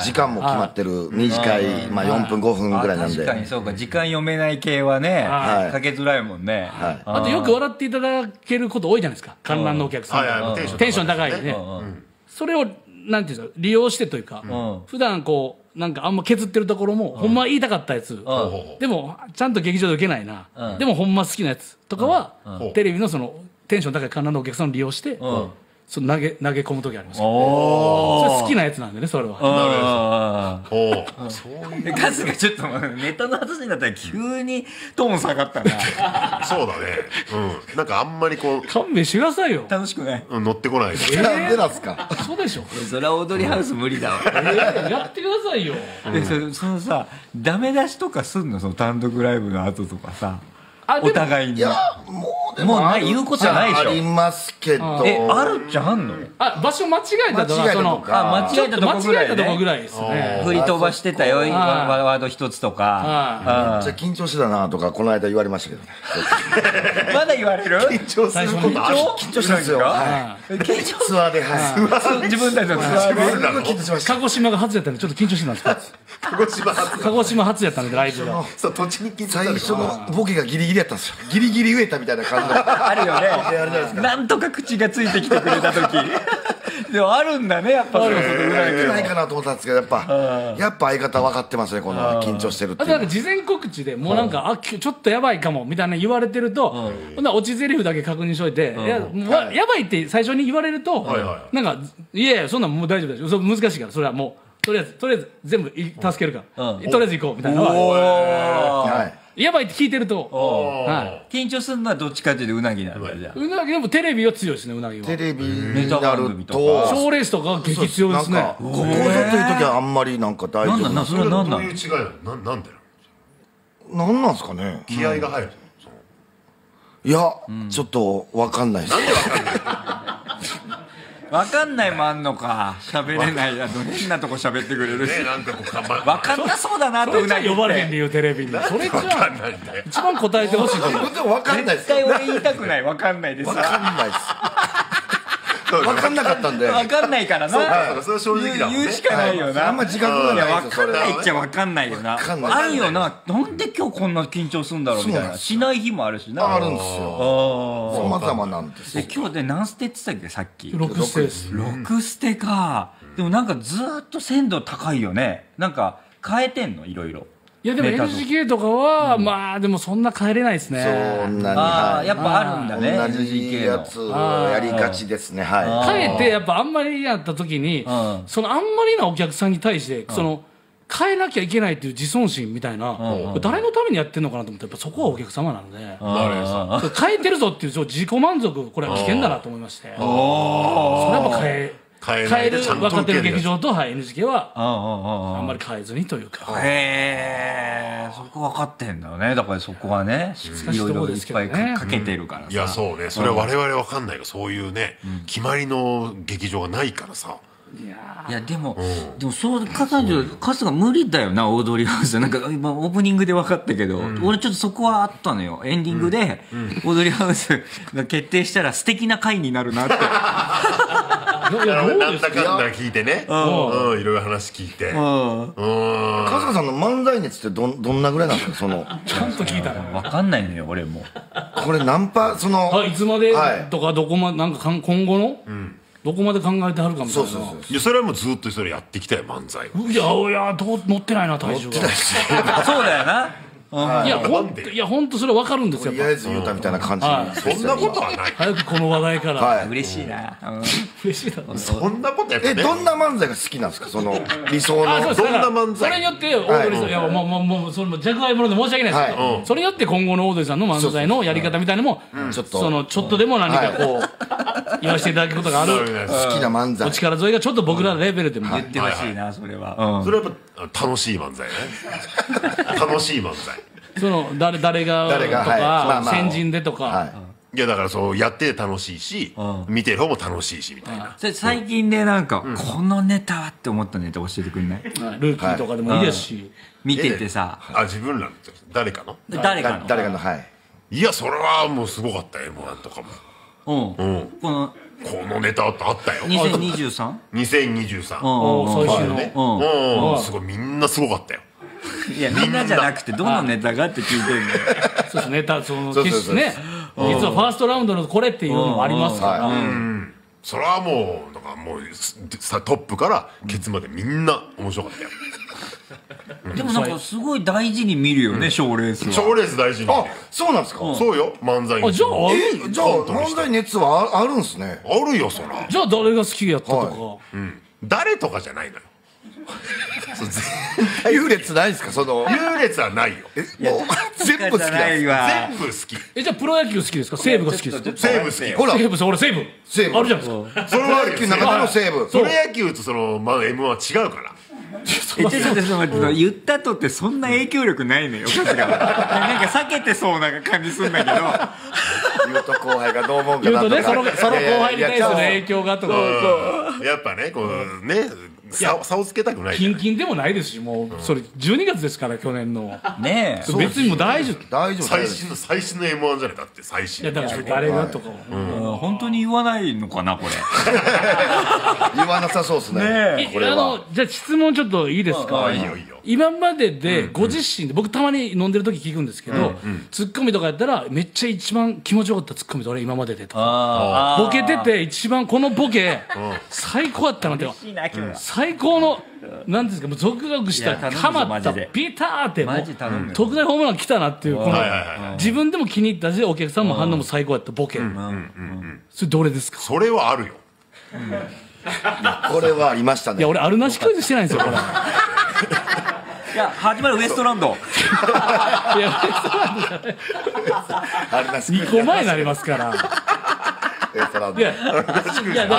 時間も決まってる、短い4分5分ぐらいなんで。確かにそうか、時間読めない系はねかけづらいもんね。あとよく笑っていただけること多いじゃないですか、観覧のお客さん。テンション高いね。それをなんていうんですか、利用してというか、普段こうなんかあんま削ってるところもほんま言いたかったやつでもちゃんと劇場で受けないな、でもほんま好きなやつとかはテレビのそのテンション高い観覧のお客さんを利用して投げ込む時ありますけど、それ好きなやつなんでね、それは。ガスがちょっとネタの話になったら急にトーン下がったな。そうだね、なんかあんまりこう勘弁してくださいよ。楽しくね乗ってこない。なんでなんすか。そうでしょ、それは踊りハウス無理だわ。やってくださいよ。そのさ、ダメ出しとかすんの、その単独ライブの後とかさ、お互いに。いや、もうない言うことじゃないでしょ。ありますけど。あるっちゃあんの？あ、場所間違えたとか、間違えたとこぐらい。間違えたとこぐらいですね。振り飛ばしてたよ、ワード一つとか。めっちゃ緊張してたなとか、この間言われましたけどね。まだ言われる？緊張することある？緊張したんですよ。ツアーで、はい。自分たちのツアーで。鹿児島が初やったんで、ちょっと緊張してたんですか？鹿児島初やったんで、ライブが。最初のボケがギリギリ。やったんですよ。ギリギリ植えたみたいな感じがあるよね。なんとか口がついてきてくれた時でもあるんだね、やっぱそれぐらいかなと思ったんですけど、やっぱ相方分かってますね、この緊張してるって。あとなんか事前告知でもうなんかあちょっとやばいかもみたいな言われてると、落ちゼリフだけ確認しといて、やばいって最初に言われるとなんかいやいやそんなんもう大丈夫だよ、難しいからそれはもうとりあえず全部助けるからとりあえず行こうみたいな。やばいって聞いてると緊張するのはどっちかっていうとうなぎなんだ。うなぎでもテレビは強いですね。うなぎはテレビになると賞レースとか激強ですね。ここぞという時はあんまりなんか大丈夫なんですけど、どういう違いなの？なんでなんですかね。気合が入る。いやちょっと分かんないです。なんで分かんない？分かんないもあんのか。喋れないやと変なとこ喋ってくれるし、分かんなそうだなとうなぎ呼ばれへん理由、テレビにそれじゃ一番答えてほしい。絶対俺言いたくない。分かんないです。分かんないです。分かんなかったんで。分かんないからな。それは正直だもんね。言うしかないよな。あんま自覚がない。分かんないっちゃ分かんないよな。あるよな。なんで今日こんな緊張するんだろうみたいな。しない日もあるしな。あるんですよ。様々なんですよ。今日で何ステって言ってたっけ、さっき。6ステです。6ステか。でもなんかずっと鮮度高いよね。なんか変えてんのいろいろ。いやでも NGK とかはまあでもそんな変えれないですね。そんなにやっぱあるんだね。 NGK やつやりがちですね。はい、変えてやっぱあんまりやった時にそのあんまりなお客さんに対してその変えなきゃいけないっていう自尊心みたいな、誰のためにやってんのかなと思ったらやっぱそこはお客様なので、変えてるぞっていう自己満足、これは危険だなと思いまして、それはやっぱ変える若手の劇場と NHK はあんまり変えずにというか。へえ、そこ分かってんだよね。だからそこはね、いろいろいっぱいかけてるからさ。いやそうね、それは我々分かんないが、そういうね決まりの劇場がないからさ。いやでもそう春日無理だよな。大通りハウスなんか今オープニングで分かったけど、俺ちょっとそこはあったのよ。エンディングで大通りハウスが決定したら素敵な回になるなって。なんだかんだ聞いてね、いろいろ話聞いて。春日さんの漫才熱ってどんなぐらいなんですか。そのちゃんと聞いたの分かんないのよ俺も。これナンパそのいつまでとかどこまでなんか今後のどこまで考えてはるかみたいな。いやそれはもうずっとそれやってきたよ漫才。いやどう乗ってないな体重が。そうだよな。いや本当それ分かるんですよ。とりあえず言うたみたいな感じ、そんなことはない。早くこの話題から嬉しいな、嬉しいな。そんなことやって、どんな漫才が好きなんですか、その理想のどんな漫才。それによってオードリーさん、いやもうそれも弱愛者で申し訳ないですけど、それによって今後のオードリーさんの漫才のやり方みたいなのもちょっとでも何かこう言わせていただくことがある。好きな漫才、お力添えがちょっと僕らのレベルでも言ってほしいな。それはそれはやっぱ楽しい漫才ね、楽しい漫才。その誰がとか先人でとか、いやだからそうやって楽しいし、見てる方も楽しいしみたいな。最近でなんかこのネタはって思ったネタ教えてくれない？ルーキーとかでもいいですし、見ててさあ、自分らの誰かのはい。いやそれはもうすごかった M-1 とかも。このネタってあったよ。2023？ 2023。お最終の。すごい、みんなすごかったよ。いやみんなじゃなくてどのネタがって聞いてるんだよ。そうです、ネタその決してね、実はファーストラウンドのこれっていうのもありますから。それはもうだからもうトップからケツまでみんな面白かったよ。でもなんかすごい大事に見るよね、賞レースは。賞レース大事に見る。あ、そうなんですか。そうよ、漫才に。じゃあ漫才熱はあるんですね。あるよ、そら。じゃあ誰が好きやったとか、誰とかじゃないのよ。優劣ないですか、その。優劣はないよ。全部好きだよ。全部好き。じゃあプロ野球好きですか、西武が好きですか。西武好き。ほら。西武、俺西武。西武。あるじゃないですか。それは野球の中での西武。プロ野球とそのM-1は違うから。言ったとってそんな影響力ないのよ、なんか避けてそうな感じするんだけど、言うと後輩がどう思うかなとか、その後輩に対する影響がとか、やっぱね、こうね、差をつけたくない、キンキンでもないですし、もうそれ12月ですから去年のね、別にもう大丈夫、大丈夫、最新の M-1 じゃない、だって最新、誰がとか本当に言わないのかな、これ言わなさそうですね。これはじゃあ質問ちょっといいですか。今まででご自身で、僕たまに飲んでる時聞くんですけど、ツッコミとかやったらめっちゃ一番気持ちよかったツッコミと俺今まででとか、ボケてて一番このボケ最高だったのでは、最高のなんですか、もうゾクゾクしたハマったビターって特大ホームラン来たなっていう、この自分でも気に入ったしお客さんも反応も最高やったボケ、それどれですか。それはあるよ、これはありましたね。いや俺あるなしクイズしてないんですよ、これ。いや始まるウエストランド。いや2個前になりますから。ウエストランド。いやだか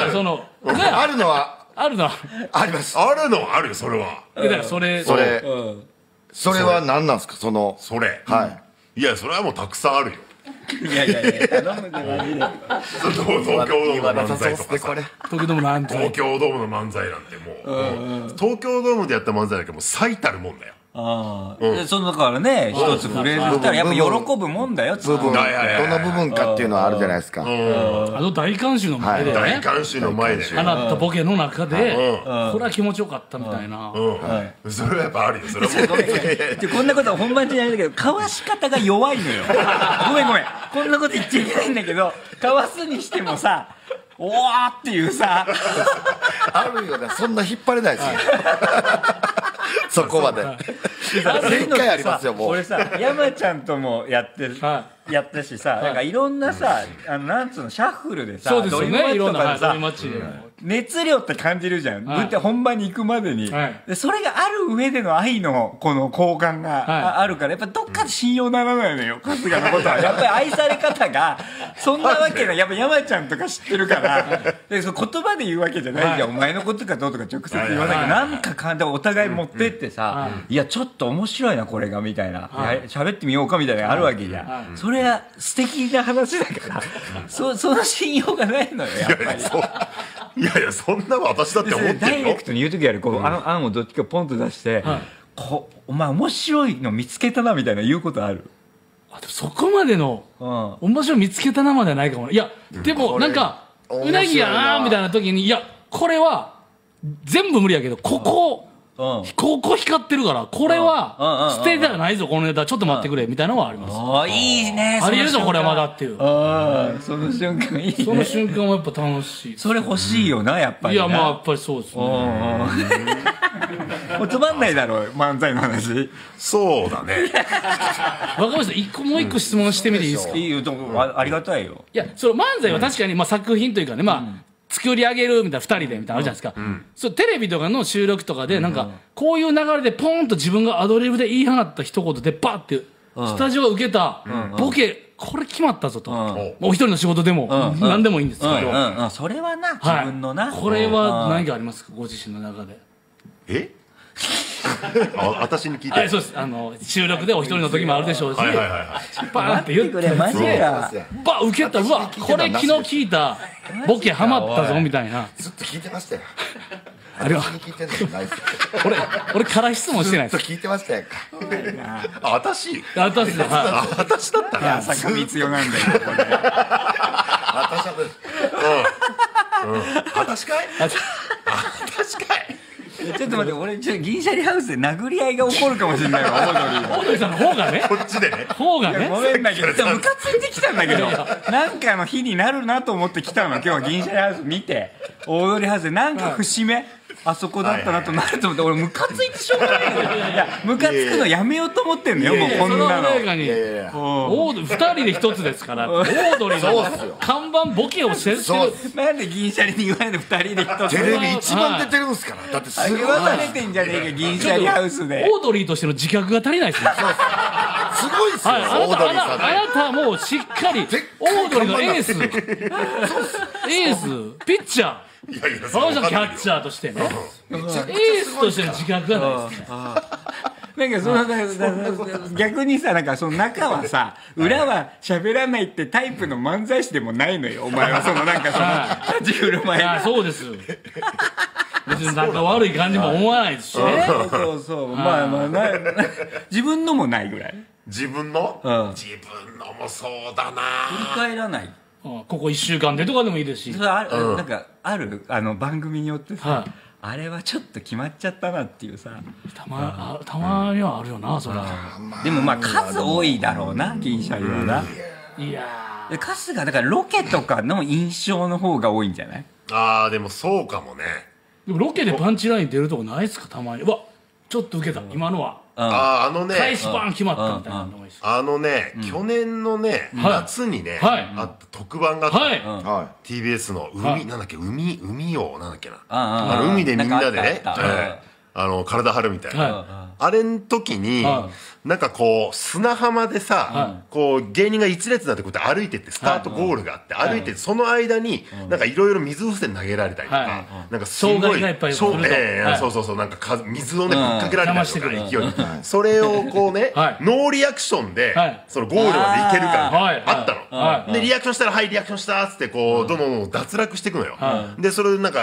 らそのあるのはあるのあります。あるのあるよ、それは。いやだからそれは何なんですか、そのそれ。はい。いやそれはもうたくさんあるよ。いやいやいや、頼むからいいよ。東京ドームの漫才とかさ、東京ドームの漫才なんてもう東京ドームでやった漫才だけど最たるもんだよ。ああ、そのだからね、一つフレーズしたらやっぱ喜ぶもんだよ。どの部分かっていうのはあるじゃないですか。あの大観衆の前でね、大観衆の前で放ったボケの中でこれは気持ちよかったみたいな、それはやっぱあるよ。それはこんなことは本番中にあるんだけど、かわし方が弱いのよ。ごめんこんなこと言っちゃいけないんだけど、かわすにしてもさ、おわーっていうさあるよね。そんな引っ張れないですよ、そこまで。前回ありますよ、もう。俺さ、山ちゃんともやったしさ、なんかいろんなさ、なんつうの、シャッフルでさ、ドリマッチとかでさ、熱量って感じるじゃん。本番に行くまでに。それがある上での愛のこの交換があるから、やっぱどっかで信用ならないのよ、春日のことは。やっぱり愛され方が、そんなわけない。やっぱ山ちゃんとか知ってるから、言葉で言うわけじゃないじゃん。お前のことかどうとか直接言わないけど、なんか感じ、お互い持ってってさ、いや、ちょっと面白いな、これが、みたいな。喋ってみようか、みたいなのがあるわけじゃん。それは素敵な話だから、その信用がないのよ、やっぱり。いや、そんな私だって思ってるよ。ダイレクトに言うときやる、こう、案をどっちかポンと出して、お前面白いの見つけたな、みたいな言うことある？そこまでの、面白い見つけたなまではないかも。いや、でも、なんか、うなぎやな、みたいなときに、いや、これは、全部無理やけど、ここ光ってるから、これは捨てたらないぞ、このネタ、ちょっと待ってくれ、みたいなのはあります。いいね、ありえるぞ、これはまだっていう。その瞬間いいね。その瞬間はやっぱ楽しい。それ欲しいよな、やっぱり。いや、まあ、やっぱりそうですね。もうつまんないだろう漫才の話。そうだね。若林さん一個もう一個質問してみていいですか。いいよ、ありがたいよ。いや、その漫才は確かにまあ作品というかね、まあ作り上げるみたいな2人でみたいなのあるじゃないですか、そうテレビとかの収録とかでなんかこういう流れでポーンと自分がアドリブで言い放った一言でバッてスタジオが受けたボケ、これ決まったぞと、お一人の仕事でも何でもいいんですけど、それはな自分のな、これは何がありますかご自身の中で。え？私に聞いて。そうです、収録でお一人の時もあるでしょうし、バーって言ってマジでバー受けた、うわこれ昨日聞いたボケハマったぞみたいな。ずっと聞いてましたよ。あれは俺から質問してないです。ずっと聞いてましたよ。私だったら坂道用なんだよこれ。私かい？私かい？ちょっと待って、俺ちょっと銀シャリハウスで殴り合いが起こるかもしれないわ。オードリーさんの方がね、こっちでね、方がね、ごめんだけどムカついてきたんだけど、なんかの日になるなと思ってきたの。今日は銀シャリハウス見てオードリーハウスでなんか節目あそこだったなとなると思って、俺ムカついてしょうがないの。いやムカつくのやめようと思ってんのよ、もうこんなの。2人で1つですから、オードリーの看板ボケをしてる。なんで銀シャリに言われて2人で1つ。テレビ一番出てるんですから。だってすごい言われてんじゃねえか、銀シャリハウスで。オードリーとしての自覚が足りないですね。すごいっすよ、オードリーさん。あなたもしっかりオードリーのエースピッチャー、馬場さんキャッチャーとしてね、エースとしての自覚がないですね。なんかその逆にさ、なんかその中はさ、裏は喋らないってタイプの漫才師でもないのよ。お前はそのなんかその立ち振る舞いが。そうです。別になんか悪い感じも思わないですしね。そうそう。まあまあ自分のもないぐらい。自分の？自分のもそうだな。振り返らない。ここ1週間でとかでもいいですし、なんかある番組によってさ、あれはちょっと決まっちゃったなっていうさ、たまにはあるよな。それはでもまあ数多いだろうな、銀シャリはな。いや春日だからロケとかの印象の方が多いんじゃない。ああでもそうかもね。でもロケでパンチライン出るとこないですか、たまに。うわちょっと受けた今のは。あのね、開始バン決まったみたいなのがいいです。去年のね夏にねあった特番があって、 TBS の海なんだっけ、海をなんだっけな、海でみんなでね体張るみたいな、あれの時になんかこう砂浜でさ、こう芸人が一列になってこうやって歩いてって、スタートゴールがあって歩いて、その間になんかいろいろ水風船投げられたりとか、なんかすごいそうそうそう、なんか水をねぶっかけられたりとか、勢いにそれをこうねノーリアクションでそのゴールまでいけるかあったので、リアクションしたらはいリアクションしたっつってこうどんどん脱落していくのよ。でそれでなんか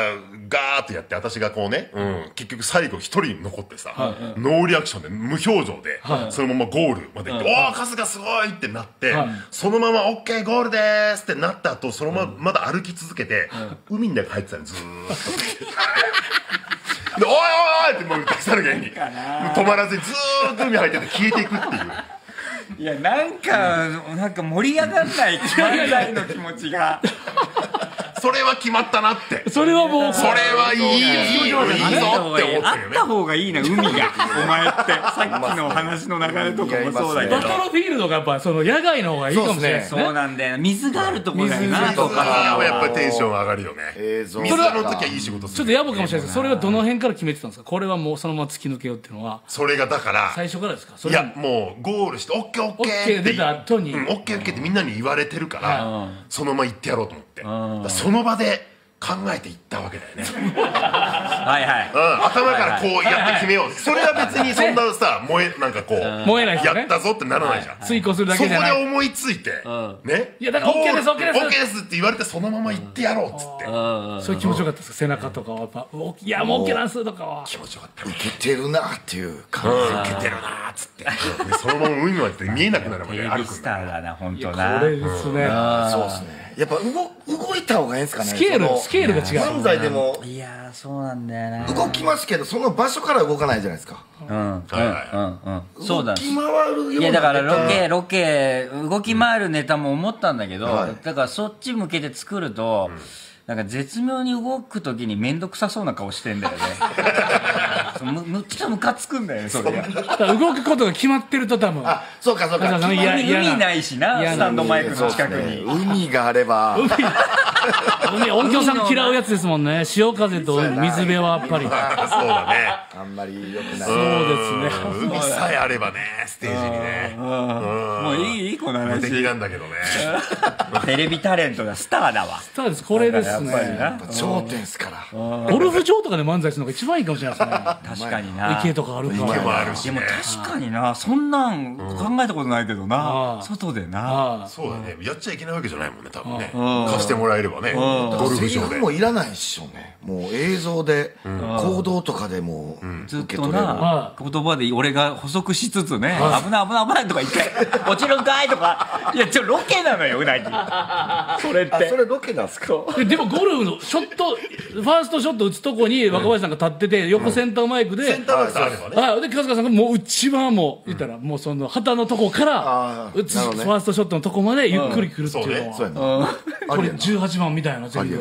ガーッとやって、私がこうね結局最後一人残ってさ、ノーリアクションで無表情でそのままゴールまで行って、おお春日すごいってなって、そのままオッケーゴールでーすってなった後、そのまままだ歩き続けて海の中入ってたのずーっと。でおいおいおいってもう腐る芸人止まらずにずーっと海入ってて消えていくっていう。いやなんか盛り上がんない決まらないの気持ちが。それは決まったなって、それはもうそれはいいぞって思って、あった方がいいな海が。お前ってさっきの話の流れとかもそうだけど、バトルフィールドがやっぱその野外の方がいいかもね。そうなんだよ、水があるとこだよな。とかはやっぱりテンション上がるよね。水の時はいい仕事する。ちょっと野暮かもしれないですけど、それはどの辺から決めてたんですか。これはもうそのまま突き抜けようっていうのは。それがだから最初からですか。いやもうゴールしてオッケーオッケーって出た後にオッケーオッケーってみんなに言われてるから、そのまま行ってやろうと思って、その場で考えていったわけだよね。はいはい。頭からこうやって決めよう。それは別にそんなさなんかこうやったぞってならないじゃん。遂行するだけじゃない。そこで思いついてね。いやだからオッケーですオッケーですオッケーですって言われてそのまま行ってやろうっつって。そういう気持ちよかったですか、背中とかはやっぱいやもうオッケーなんすとかは。気持ちよかった。受けてるなっていう感じ。受けてるなっつって。そのまま海まで見えなくなるまで歩く。スターだな本当な。これですね。そうですね。やっぱ動いた方がいいんですかね。スケールが違う。漫才でもいやそうなんだよな。動きますけどその場所から動かないじゃないですか。そうだ。動き回るような。いやだからロケ動き回るネタも思ったんだけど、だからそっち向けて作るとなんか絶妙に動くときに面倒くさそうな顔してんだよね。むちゃムカつくんだよねそれ。動くことが決まってると多分。あ、そうかそうか。海ないしな、スタンドマイクの近くに。海があれば。海、音響さん嫌うやつですもんね。潮風と水辺はやっぱり。そうだね。あんまり良くない。そうですね。海さえあればね、ステージにね。もういいこの話。無敵なんだけどね。テレビタレントがスターだわ。スターです。これですね。やっぱ頂点ですから。ゴルフ場とかで漫才するのが一番いいかもしれないですね。確かにな。池とかあるから。池もあるし。でも確かにな。そんなん考えたことないけどな。外でな。そうだね。やっちゃいけないわけじゃないもんね。多分ね。貸してもらえればね。ゴルフ場で。もういらないっしょね。もう映像で行動とかでもずっとな。言葉で俺が補足しつつね。危ない危ない危ないとか言って。落ちるんかいとか。いやちょロケなのようなぎ。それって。それロケなんすか。でもゴルフのショットファーストショット打つとこに若林さんが立ってて横センターマイクで。センターマイクあればね。はい。で春日さんがもう一番もう言ったらもうその旗のとこから打つファーストショットのとこまでゆっくり来るっていうのは。そうね。これ18番みたいな全部。い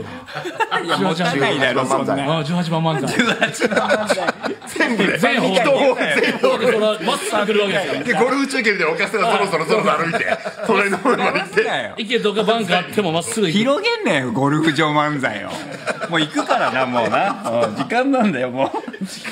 やもうじゃないだろそんな。18番漫才。18番漫才。全部全方向全方向。まっすぐ来るわけですよ。でゴルフ中継みたいなお客さんがそろそろ歩いて隣の方まで行って。池とかバンカーあってもまっすぐ行く。広げんねよゴルフ場漫才を。もう行くからなもうな。時間なんだよもう。始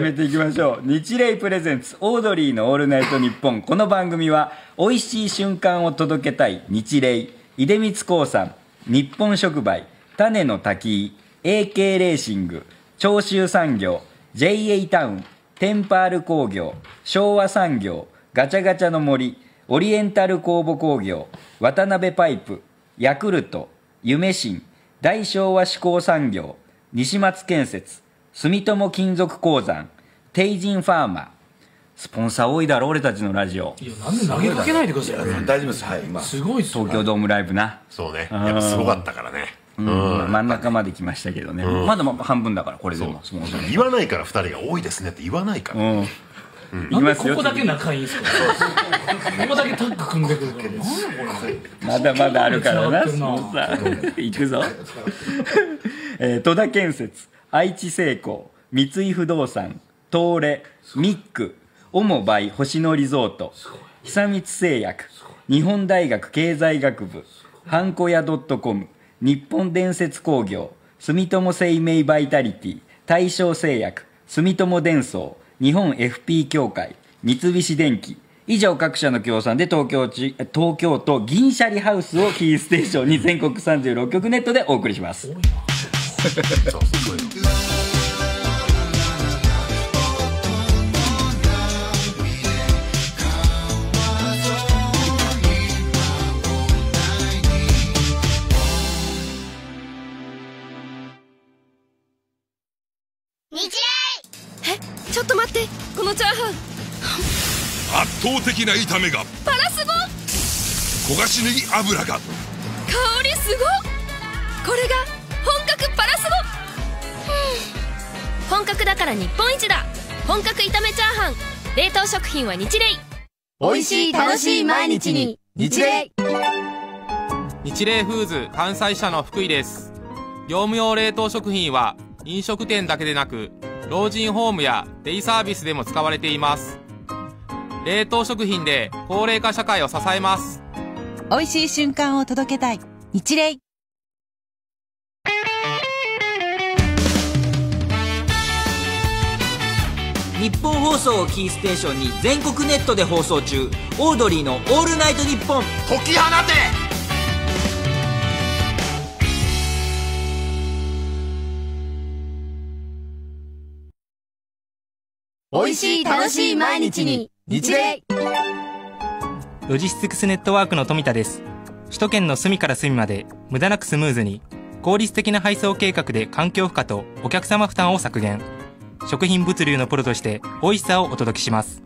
めていきましょう。日霊プレゼンツオードリーのオールナイトニッポン。この番組は美味しい瞬間を届けたい日霊、出光興産、日本触媒、種の滝、AK レーシング、長州産業、JA タウン、テンパール工業、昭和産業、ガチャガチャの森、オリエンタル工房工業、渡辺パイプ、ヤクルト、夢新、大昭和志向産業、西松建設、住友金属鉱山、テイジンファーマー。スポンサー多いだろ俺たちのラジオ。いやなんで投げかけないでください。大丈夫です。はい。今すごいっすね。東京ドームライブな。そうね。やっぱすごかったからね。真ん中まで来ましたけどね。まだ半分だからこれでも。言わないから2人が多いですねって言わないから。なんでここだけ仲いいんですか。ここだけタッグ組んでくるから。まだまだあるからなスポンサー。行くぞ。戸田建設、愛知製鋼、三井不動産、東レ、ミック、オモバイ、星野リゾート、久光製薬、日本大学経済学部、ハンコヤ.com、日本伝説工業、住友生命バイタリティ、大正製薬、住友電装、日本 FP 協会、三菱電機。以上各社の協賛で東京都銀シャリハウスをキーステーションに全国36局ネットでお送りします。え、ちょっと待って、このチャーハン圧倒的な炒めがパラスボ、焦がしネギ油が、香りすごっ、これが本格パラスボ、本格だから日本一だ、本格炒めチャーハン、冷凍食品は日霊、おいしい楽しい毎日に日霊。日霊フーズ関西社の福井です。業務用冷凍食品は飲食店だけでなく老人ホームやデイサービスでも使われています。冷凍食品で高齢化社会を支えます。おいしい瞬間を届けたい日霊。日本放送をキーステーションに全国ネットで放送中、オードリーの「オールナイトニッポン」解き放て。おいしい楽しい毎日に日霊。ロジスティクスネットワークの富田です。首都圏の隅から隅まで無駄なくスムーズに、効率的な配送計画で環境負荷とお客様負担を削減、食品物流のプロとしておいしさをお届けします。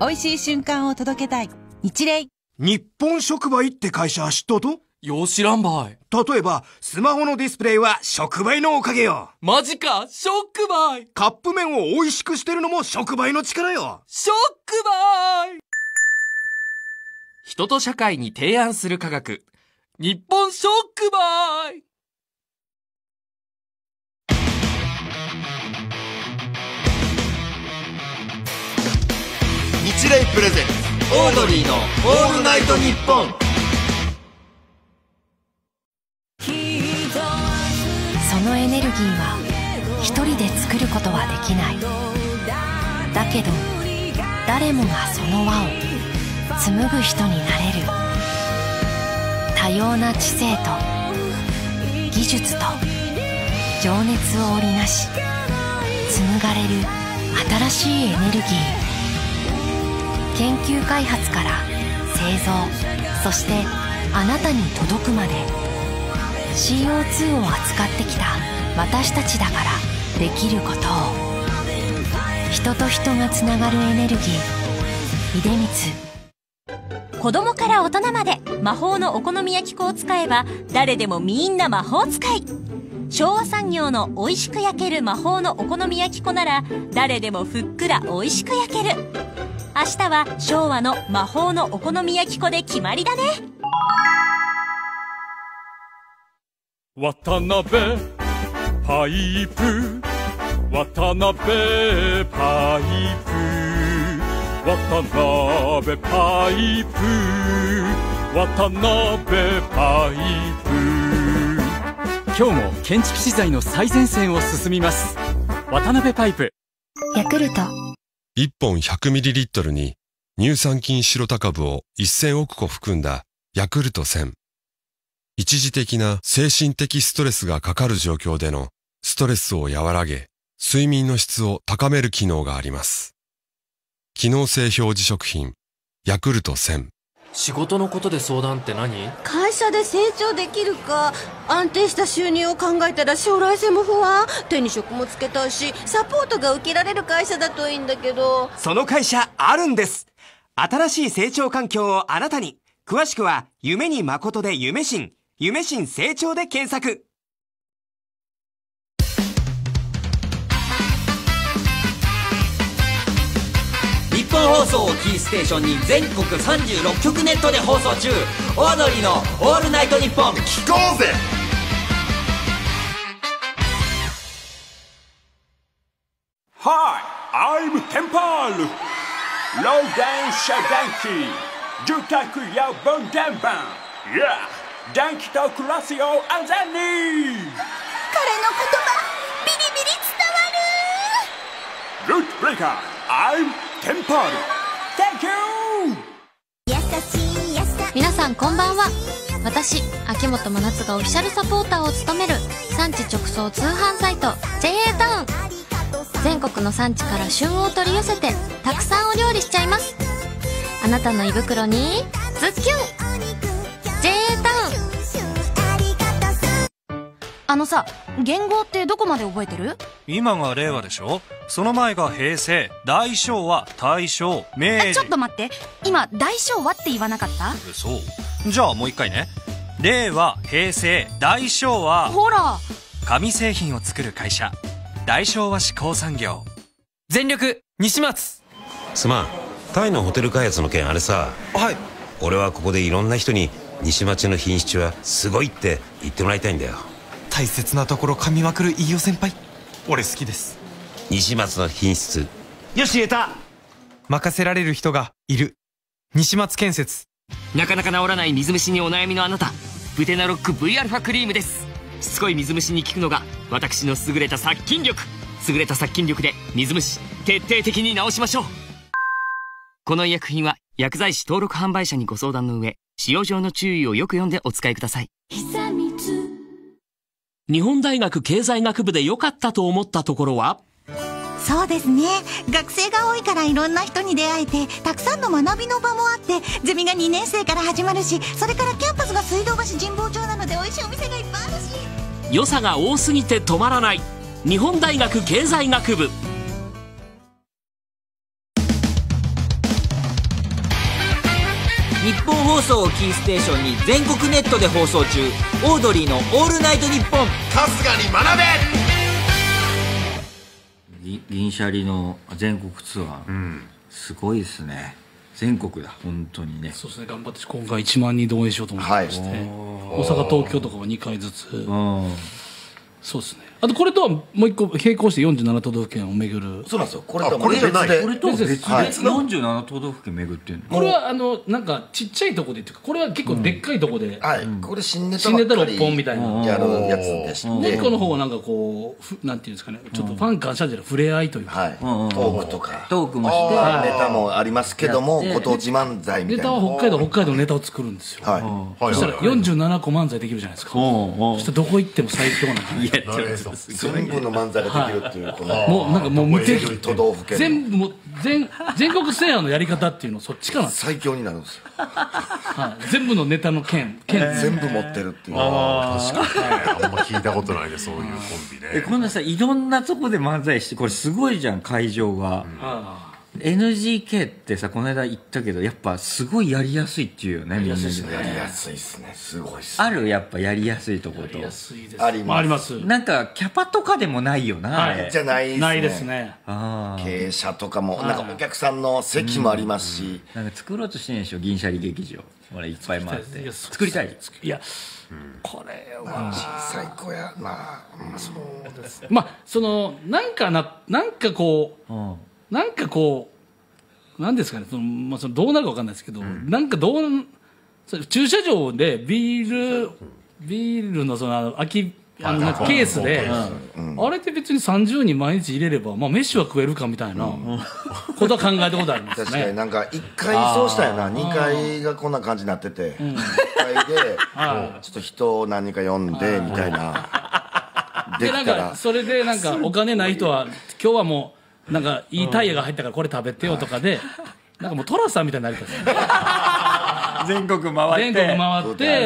おいしい瞬間を届けたい日霊。日本触媒って会社知っとうと？よう知らんばい。例えば、スマホのディスプレイは触媒のおかげよ。マジか、触媒。カップ麺を美味しくしてるのも触媒の力よ。触媒。人と社会に提案する科学。日本触媒。チレイプレゼンツオードリーのオールナイトニッポン。そのエネルギーは一人で作ることはできない。だけど誰もがその輪を紡ぐ人になれる。多様な知性と技術と情熱を織りなし紡がれる新しいエネルギー。研究開発から製造、そしてあなたに届くまで CO2 を扱ってきた私たちだからできることを。人と人がつながるエネルギー、出光。子供から大人まで魔法のお好み焼き粉を使えば誰でもみんな魔法使い。昭和産業の美味しく焼ける魔法のお好み焼き粉なら誰でもふっくら美味しく焼ける。明日は昭和の魔法のお好み焼き粉で決まりだね。渡辺パイプ、渡辺パイプ、渡辺パイプ、渡辺パイプ。今日も建築資材の最前線を進みます渡辺パイプ。ヤクルト1本 100ml に乳酸菌白タ株を1000億個含んだヤクルト1000。一時的な精神的ストレスがかかる状況でのストレスを和らげ睡眠の質を高める機能があります。機能性表示食品ヤクルト1000。仕事のことで相談って何？会社で成長できるか、安定した収入を考えたら将来性も不安、手に職もつけたいしサポートが受けられる会社だといいんだけど。その会社あるんです。新しい成長環境をあなたに。詳しくは夢に誠で夢新、夢新成長で検索。日本放送をキーステーションに全国36局ネットで放送中、オードリーの「オールナイトニッポン」聞こうぜ。Hi, I'm テンパール。ローダン車ダンキー、住宅やボンダンバン、いやダンキと暮らすよ安全に。彼の言葉ビリビリ伝わる。ルートブレイカー I'mテンパール。 Thank you。 皆さんこんばんは。私秋元真夏がオフィシャルサポーターを務める産地直送通販サイト JA タウン。全国の産地から旬を取り寄せてたくさんお料理しちゃいます。あなたの胃袋にズッキュン JA タウン。あのさ、元号ってどこまで覚えてる？今が令和でしょ。その前が平成、大昭和、大正、明治。ちょっと待って、今大昭和って言わなかった？そう。じゃあもう一回ね。令和、平成、大昭和。ほら、紙製品を作る会社大昭和志向産業。全力西松。すまん、タイのホテル開発の件あれさ。はい。俺はここでいろんな人に西松の品質はすごいって言ってもらいたいんだよ。大切なところ噛みまくる飯尾先輩、俺好きです。西松の品質よし言えた。任せられる人がいる西松建設。なかなか治らない水虫にお悩みのあなた、ブテナロック Vα クリームです。しつこい水虫に効くのが私の優れた殺菌力。優れた殺菌力で水虫徹底的に治しましょう。この医薬品は薬剤師登録販売者にご相談の上、使用上の注意をよく読んでお使いください。日本大学経済学部で良かったと思ったところは？そうですね、学生が多いからいろんな人に出会えて、たくさんの学びの場もあって、ゼミが2年生から始まるし、それからキャンパスが水道橋神保町なので美味しいお店がいっぱいあるし、良さが多すぎて止まらない日本大学経済学部。日本放送をキーステーションに全国ネットで放送中、オードリーの「オールナイトニッポン」。春日に学べ。銀シャリの全国ツアー、うん、すごいですね。全国だ、本当にね。そうですね、頑張って今回1万人で応援しようと思ってまして、はい、大阪東京とかは2回ずつ。そうですね、あとこれとはもう一個並行して47都道府県を巡る。そうなんですよ。これとは別で、これと別で47都道府県巡ってんの。これはなんかちっちゃいとこでっていうか、これは結構でっかいとこで、これ新ネタ6本みたいなやるやつでして、もう一個の方はなんかこうなんていうんですかね、ちょっとファン感謝じゃなく触れ合いというか、トークとかトークもしてネタもありますけども、ご当地漫才みたいなネタは北海道のネタを作るんですよ。そしたら47個漫才できるじゃないですか。そしたらどこ行っても最強なんで。なるほど。全部の漫才ができるっていうこの、もうなんかもう無敵都道府県全部も全国制覇のやり方っていうのそっちかな。最強になるんですよ。全部のネタの県全部持ってるっていう。ああ確かに。あんま聞いたことないでそういうコンビで。こんなさいろんなとこで漫才して、これすごいじゃん会場が。NGK ってさ、この間言ったけどやっぱすごいやりやすいっていうよね。やりやすいですね。やりやすいですね。すごいっすね。あるやっぱやりやすいとこと。やりやすいです。あります。なんかキャパとかでもないよな。じゃないですね。ないですね。傾斜とかもなんかお客さんの席もありますし、なんか作ろうとしてんでしょ銀シャリ劇場。ほらいっぱい回って作りたい。いやこれは最高やな。そうですね。まあそのなんかこうなんですかね、そのどうなるか分かんないですけど、なんかどう、駐車場でビールのその空きなんかケースで、あれって別に30人毎日入れれば、まあ飯は食えるかみたいなことは考えたことありますね。確かになんか1回そうしたよな。2回がこんな感じになってて、1回でちょっと人を何人か呼んでみたいな。でなんかそれでなんかお金ない人は今日はもうなんかいいタイヤが入ったからこれ食べてよとかで、なんかもうトラさんみたいになりたいですね。全国回って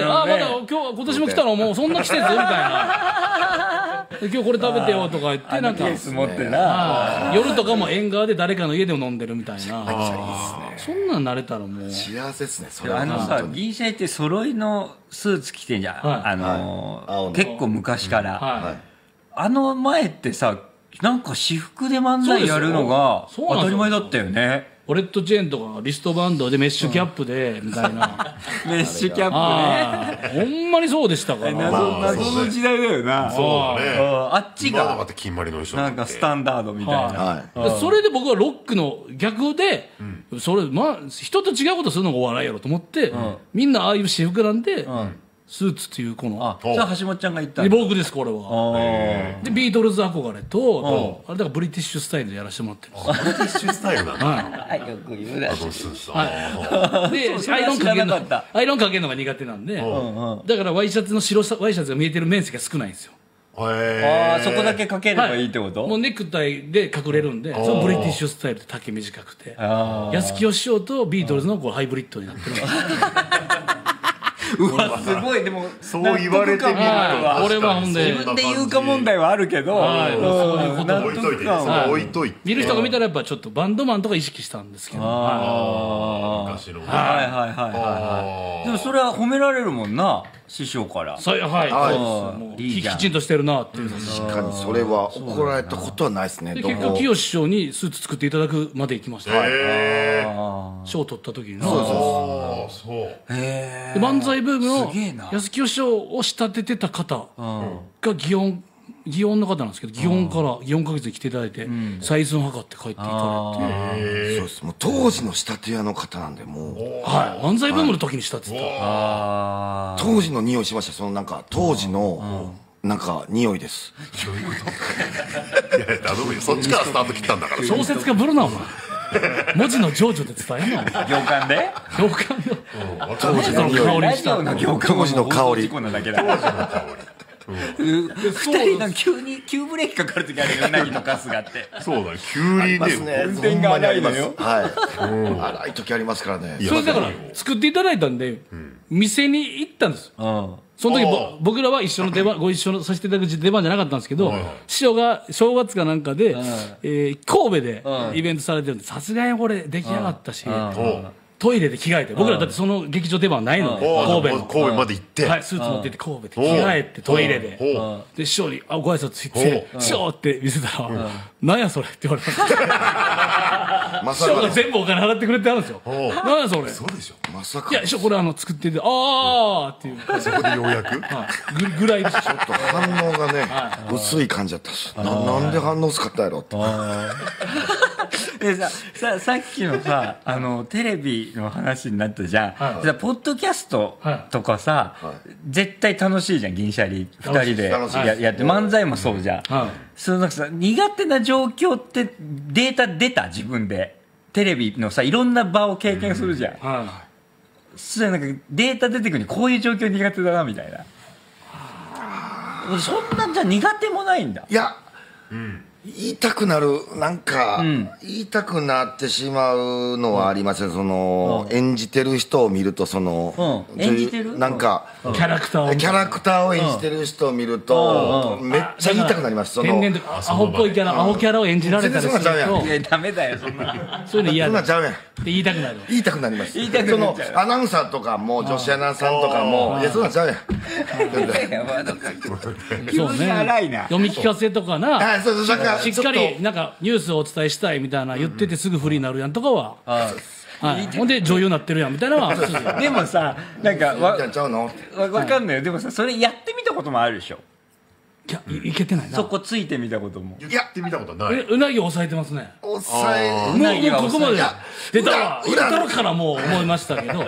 ああまだ今年も来たのもうそんな季節みたいな、今日これ食べてよとか言って、なんか夜とかも縁側で誰かの家でも飲んでるみたいな、そんなんなれたらもう幸せですね。それはさ銀シャリって揃いのスーツ着てんじゃん、結構昔から。前ってさなんか私服で漫才やるのが当たり前だったよね。ウォレットチェーンとかリストバンドでメッシュキャップでみたいな。メッシュキャップね。ほんまにそうでしたから。謎の時代だよな。そうね。あっちがなんかスタンダードみたいな。それで僕はロックの逆で、それまあ人と違うことするのがお笑いやろと思って、みんなああいう私服なんで。スーツっていうこの、あ、じゃあ橋本ちゃんが言った僕ですこれは。でビートルズ憧れと、あれだからブリティッシュスタイルでやらせてもらってる。ブリティッシュスタイルだな。よく言うらしい。でアイロンかけるのが苦手なんで、だからワイシャツが見えてる面積が少ないんですよ。ああそこだけかければいいってこと？もうネクタイで隠れるんで、そのブリティッシュスタイルで丈短くて、安木義雄とビートルズのこうハイブリッドになってる。うわすごい。でもそう言われてみると俺はほんで自分で言うか問題はあるけど、置いといて見る人が見たらやっぱちょっとバンドマンとか意識したんですけど。昔のでもそれは褒められるもんな師匠から。きちんとしてるなっていう。確かにそれは怒られたことはないですね。結構清志師匠にスーツ作っていただくまで行きました。賞を取った時に。そう漫才ブームの安清師匠を仕立ててた方が祇園の方なんですけど、祇園か月に来ていただいて採寸を測って帰っていかれて。そうです。もう当時の仕立て屋の方なんで、もう漫才ブームの時に仕立てた。当時の匂いしました。そのなんか当時のなんか匂いです。そっちからスタート切ったんだから。小説家ぶるなお前。文字の情緒で伝えんの。行間で行間で当時の香りした。当時の香り。2人の急ブレーキかかる時あるよ。うなぎの春日って。そうだ急にね運転が荒いのよ。荒い時ありますからね。それだから作っていただいたんで店に行ったんです。その時僕らは一緒の出番、ご一緒させていただく出番じゃなかったんですけど、師匠が正月かなんかで神戸でイベントされてるんで、さすがにこれ出来上がったしトイレで着替えて、僕らだってその劇場出番ないので、神戸まで行って、はい、スーツ持って行って神戸で着替えてトイレで、で師匠にあご挨拶行って師匠って見せたらなんやそれって言われたんですよ。師匠が全部お金払ってくれてあるんですよ。なんやそれ。そうでしょ。まさか。いや師匠これ作っててああっていう。そこでようやくぐらいでちょっと反応がね薄い感じだったし、なんで反応薄かったやろって。さっきのさテレビの話になったじゃん、はい、ポッドキャストとかさ、はい、絶対楽しいじゃん。銀シャリ2人でやって漫才もそうじゃん、はい、そのなんかさ苦手な状況ってデータ出た自分でテレビのさいろんな場を経験するじゃん、うんはい、それなんかデータ出てくるにこういう状況苦手だなみたいな。そんなんじゃ苦手もないんだ。いや、うん言いたくなる、なんか、うん、言いたくなってしまうのはありません、うん、その、うん、演じてる人を見ると、その、うん、演じてるなんか、うん、キャラクターを演じてる人を見ると、うん、めっちゃ言いたくなります、その天然とアホっぽいキャラ、うん、アホキャラを演じられたりすると、いや、ダメだよ、そんな、そういうの嫌だ、そんなダメって言いたくなる、言いたくなります、言いたくなっちゃう。そのアナウンサーとかも、女子アナウンサーとかも、いや、そんなちゃうやん、そうね、読み聞かせとかな、しっかりなんかニュースをお伝えしたいみたいな言っててすぐフリーになるやんとかは、ほんで女優になってるやんみたいなのは。でもさなんかわかんないよ。でもさそれやってみたこともあるでしょ。いやいけてないな。そこついてみたこともやってみたことない。うなぎを抑えてますね。抑えもうここまで出たらからもう思いましたけど、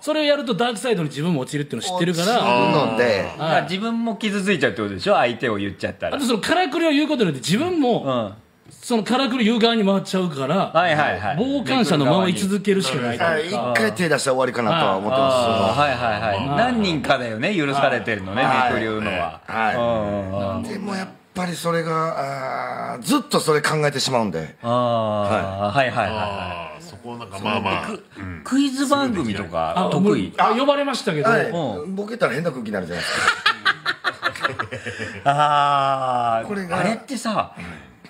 それをやるとダークサイドに自分も落ちるっていうのを知ってるから自分も傷ついちゃうってことでしょ。相手を言っちゃったらあとそのからくりを言うことによって自分もそのからくり言う側に回っちゃうから傍観者のまま居続けるしかない。一回手出したら終わりかなとは思ってます。何人かだよね許されてるのねめくりうのは。でもやっぱりそれがずっとそれ考えてしまうんで。はいはいはい。そこなんかまあまあクイズ番組とか得意。呼ばれましたけどボケたら変な空気になるじゃないですか。あれってさ。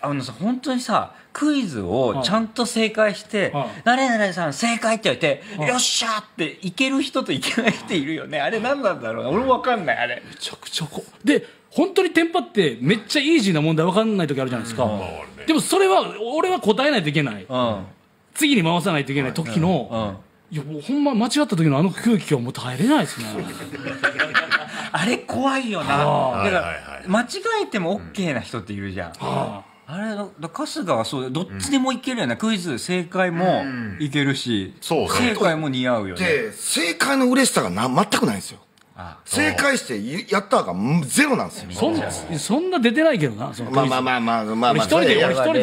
さ本当にさクイズをちゃんと正解して「誰々さん正解」って言われて「よっしゃ!」っていける人といけない人いるよね。あれ何なんだろうな。俺も分かんない。あれめちゃくちゃで本当にテンパってめっちゃイージーな問題分かんない時あるじゃないですか。でもそれは俺は答えないといけない、次に回さないといけない時の、いやもうほんま間違った時のあの空気はもう耐えれないですね。あれ怖いよな。だから間違えても OK な人っているじゃん。あれだ春日はそうどっちでもいけるよね、クイズ正解もいけるし正解も似合うよね。で正解の嬉しさが全くないんですよ。正解してやったがゼロなんですよ。そんな出てないけどな。まあまあまあまあまあ一人で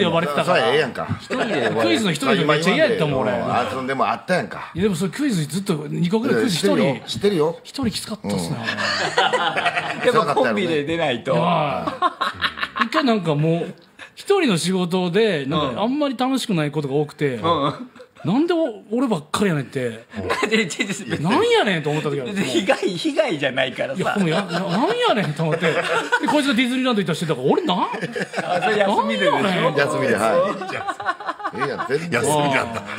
呼ばれてたからクイズの一人でめっちゃ嫌やったもん俺。でもあったやんか。でもそれクイズずっと2個ぐらいクイズ1人きつかったっすね。やっぱコンビで出ないと一回なんかもう一人の仕事でなんかあんまり楽しくないことが多くて、なんで俺ばっかりやねんってなんやねんと思った時ある。被害じゃないからさ、なんやねんと思ってこいつがディズニーランド行ったりしてたから俺なんやねんと思って休みでなんで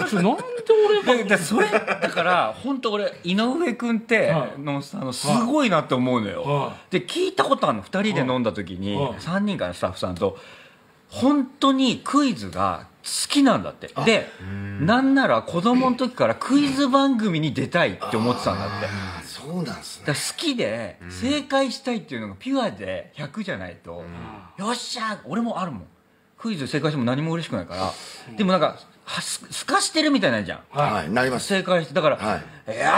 俺それだから本当俺井上君ってすごいなって思うのよ。で聞いたことあるの2人で飲んだ時に3人からスタッフさんと。本当にクイズが好きなんだって。で、なんなら子供の時からクイズ番組に出たいって思ってたんだって。そうなんすね。だから好きで正解したいっていうのがピュアで100じゃないと、よっしゃー俺もあるもん。クイズ正解しても何も嬉しくないから。でもなんかすかしてるみたいなんじゃん。はい、なります。正解してだから、よ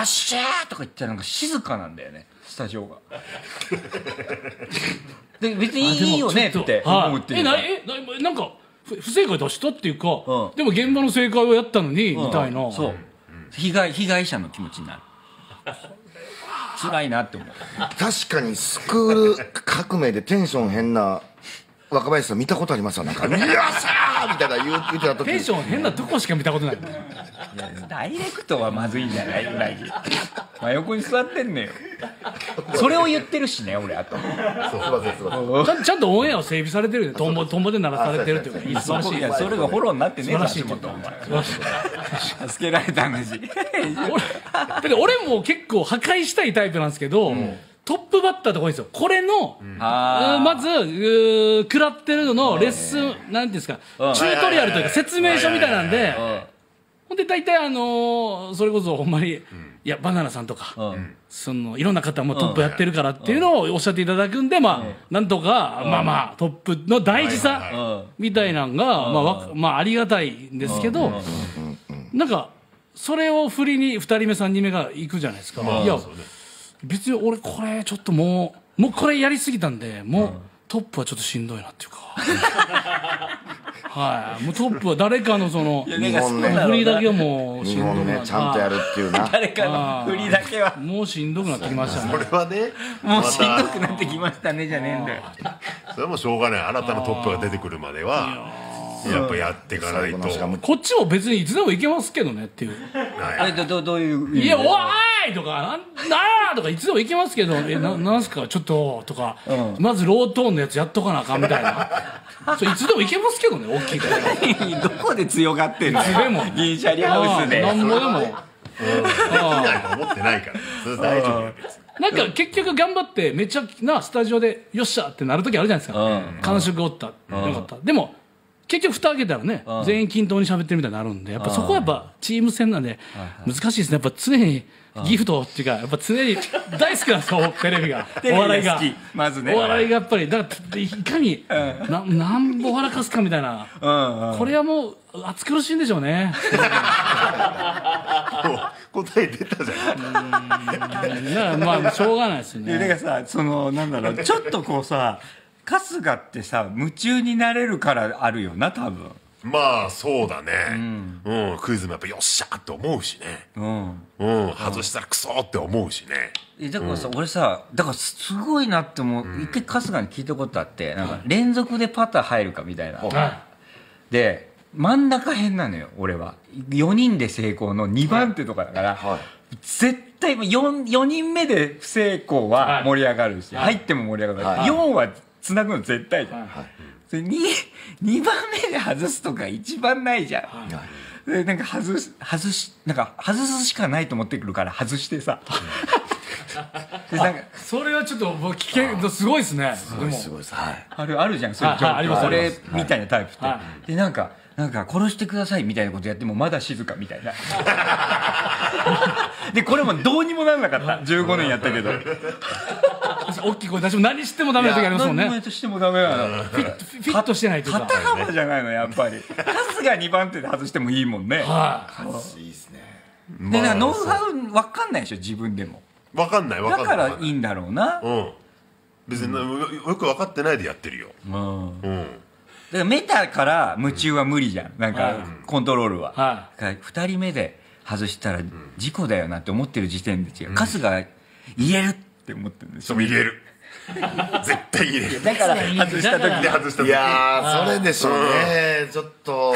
っしゃーとか言ったらなんか静かなんだよね。スタジオがで別にいいよねって思うっていうか、なんか不正解出したっていうか、でも現場の正解をやったのにみたいな、そう被害者の気持ちになる。辛いなって思う。確かにスクール革命でテンション変な若林さん見たことありますよ。なんか「よっしゃー!」みたいな言ってた時テンション変なとこしか見たことない。ダイレクトはまずいんじゃないぐらい真横に座ってんねよ。それを言ってるしね俺あと。ちゃんとオンエアを整備されてるよね。トンボで鳴らされてるっていうか素晴らしい。いやそれがフォローになってねえ。素晴らしいことお前助けられた話。俺も結構破壊したいタイプなんですけど、トップバッターとこですよ。これの、まず、食らってるののレッスン、なんていうんですか、チュートリアルというか説明書みたいなんで、ほんで大体それこそほんまに、いや、バナナさんとか、その、いろんな方もトップやってるからっていうのをおっしゃっていただくんで、まあ、なんとか、まあまあ、トップの大事さ、みたいなんが、まあ、ありがたいんですけど、なんか、それを振りに2人目、3人目が行くじゃないですか。いや別に俺これちょっともうこれやりすぎたんでもうトップはちょっとしんどいなっていうかはいもうトップは誰かのその振りだけはもうしんどくなってちゃんとやるっていうな誰かの振りだけはもうしんどくなってきましたね。それはねもうしんどくなってきましたねじゃねえんだよ。それもしょうがない。新たなトップが出てくるまではやっぱやっていかないと。こっちも別にいつでもいけますけどねっていう。あれどういういやおーいとかなんとかいつでもいけますけどなんすかちょっととかまずロートーンのやつやっとかなあかんみたいな。それいつでもいけますけどね大きいから。どこで強がってんの。いつでも銀シャリハウスで。なんぼでも。思ってないから。それ大丈夫よ。なんか結局頑張ってめちゃなスタジオでよっしゃってなる時あるじゃないですか。感触おったよかった。でも。結局、蓋開けたらね、全員均等に喋ってるみたいになるんで、やっぱそこはやっぱチーム戦なんで、難しいですね、やっぱ常にギフトっていうか、やっぱ常に大好きなんですよ、テレビが、お笑いが、まずね、お笑いがやっぱり、だからいかになんぼ笑かすかみたいな、これはもう、暑苦しいんでしょうね。答え出たじゃん。だからまあ、しょうがないですよね。だからさ、その、なんだろう、ちょっとこうさ、春日ってさ夢中になれるからあるよな多分。まあそうだね、うん、クイズもやっぱよっしゃって思うしね、うん、うん、外したらクソって思うしね。だからさ、うん、俺さだからすごいなってもう一回春日に聞いたことあって、うん、なんか連続でパター入るかみたいな、うん、で真ん中辺なのよ俺は。4人で成功の2番手とかだから、はいはい、絶対4人目で不成功は盛り上がるし、はい、入っても盛り上がる、はい、4はつなぐの絶対じゃん。2番目で外すとか一番ないじゃん。でなんか外すしかないと思ってくるから外してさ。それはちょっと危険すごいですね。すごいすごいです。あるじゃんそういう状況。俺みたいなタイプってでなんか殺してくださいみたいなことやってもまだ静かみたいな。でこれもどうにもならなかった。15年やったけど。大きい声出しても何してもダメな時ありますもんね。何してもダメなの。フィットしてないとか。肩幅じゃないのやっぱり。数が2番手で外してもいいもんね。はい。いいですね。でなんかノウハウ分かんないでしょ自分でも。分かんない分かんない。だからいいんだろうな。うん。別によく分かってないでやってるよ。うん。だからメタから夢中は無理じゃん。なんかコントロールは。はい。だから2人目で外したら事故だよなって思ってる時点で違う。数が言える。思ってるんでしょ。入れる。絶対入れる。だから外した時で外した時。いやそれでしょうね。ちょっと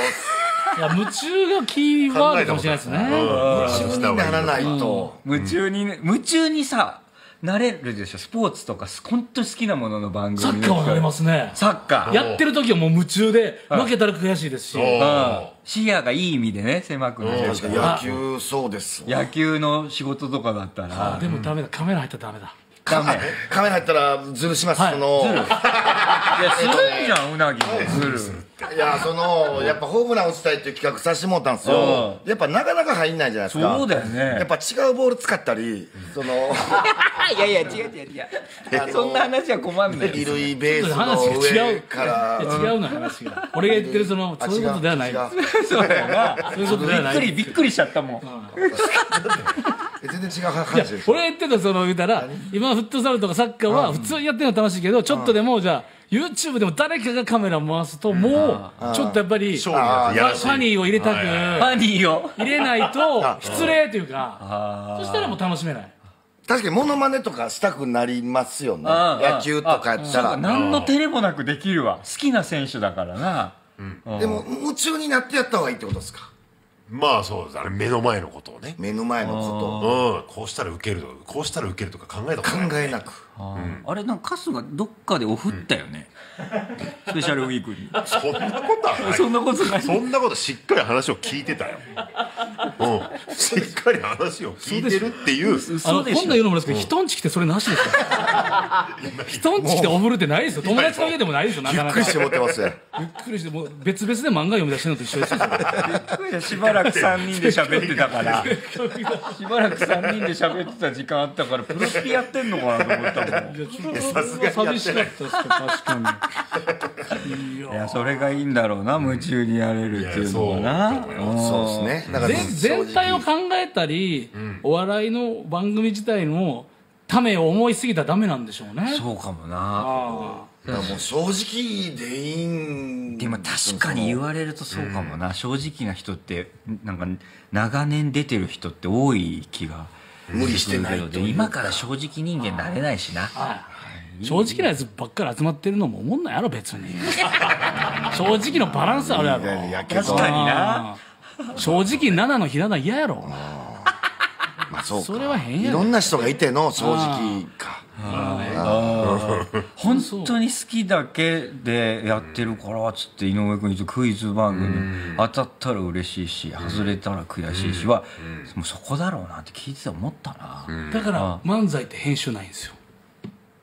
夢中がキーワードかもしれないですね。夢中にならないと。夢中にさなれるでしょ。スポーツとか本当に好きなものの番組。サッカーはなりますね。サッカーやってる時はもう夢中で負けたら悔しいですし。視野がいい意味でね狭くなっちゃう。野球そうです。野球の仕事とかだったら。でもダメだカメラ入ったらダメだ。カメラ入ったらズルします。そのいやするじゃんうなぎズルっていやそのやっぱホームラン打ちたいっていう企画させてもらったんですよ。やっぱなかなか入んないじゃないですか。そうだよね。やっぱ違うボール使ったりそのいやいや違うそんな話は困んない。二塁ベースの上から違うの話が俺が言ってるそのそういうことではない。そうだよなそういうことではない。びっくりしちゃったもん。全然違う話です。俺が言ってたその言うたら今フットサルとかサッカーは普通にやってるの楽しいけどちょっとでもじゃあ YouTube でも誰かがカメラ回すともうちょっとやっぱりファニーを入れたくファニーを入れないと失礼というかそしたらもう楽しめない。確かにモノマネとかしたくなりますよね野球とかやったら。何の照れもなくできるわ好きな選手だからな。うん、でも夢中になってやった方がいいってことですか。まあそうです、あれ目の前のことをね、目の前のこと、うん、こうしたらウケるとかこうしたらウケるとか考えたことない、ね、考えなく、うん、あれなんか春日がどっかでお振ったよね、うん、スペシャルウィークにそんなことはないそんなことない、そんなことしっかり話を聞いてたようん、しっかり話を聞いてるっていう本来世のものですけど、人んち来てそれなしですよ人んち来ておぶるってないですよ、友達の家でもないですよ、なかなかゆっくりして持ってますよ、ゆっくりしてもう別々で漫画読み出してるのと一緒ですよしばらく3人で喋ってたからしばらく3人で喋ってた時間あったからプロスピやってんのかなと思ったもん、さすがに寂しかったっす確かにいやそれがいいんだろうな、夢中にやれるっていうのかな、そうですね、だから全体を考えたり、うん、お笑いの番組自体のためを思いすぎたらダメなんでしょうね。そうかもな。だからもう正直でいいんでも確かに言われるとそうかもな、うん、正直な人ってなんか長年出てる人って多い気が無理してないと今から正直人間なれないしな、正直なやつばっかり集まってるのもおもんないやろ別に正直のバランスあるやろ、いや確かにな正直7のひらな嫌やろ、まあそうか、それは変や、いろんな人がいての正直か、本当に好きだけでやってるからっつって井上君にクイズ番組当たったら嬉しいし外れたら悔しいしはもうそこだろうなって聞いてて思ったな。だから漫才って編集ないんですよ、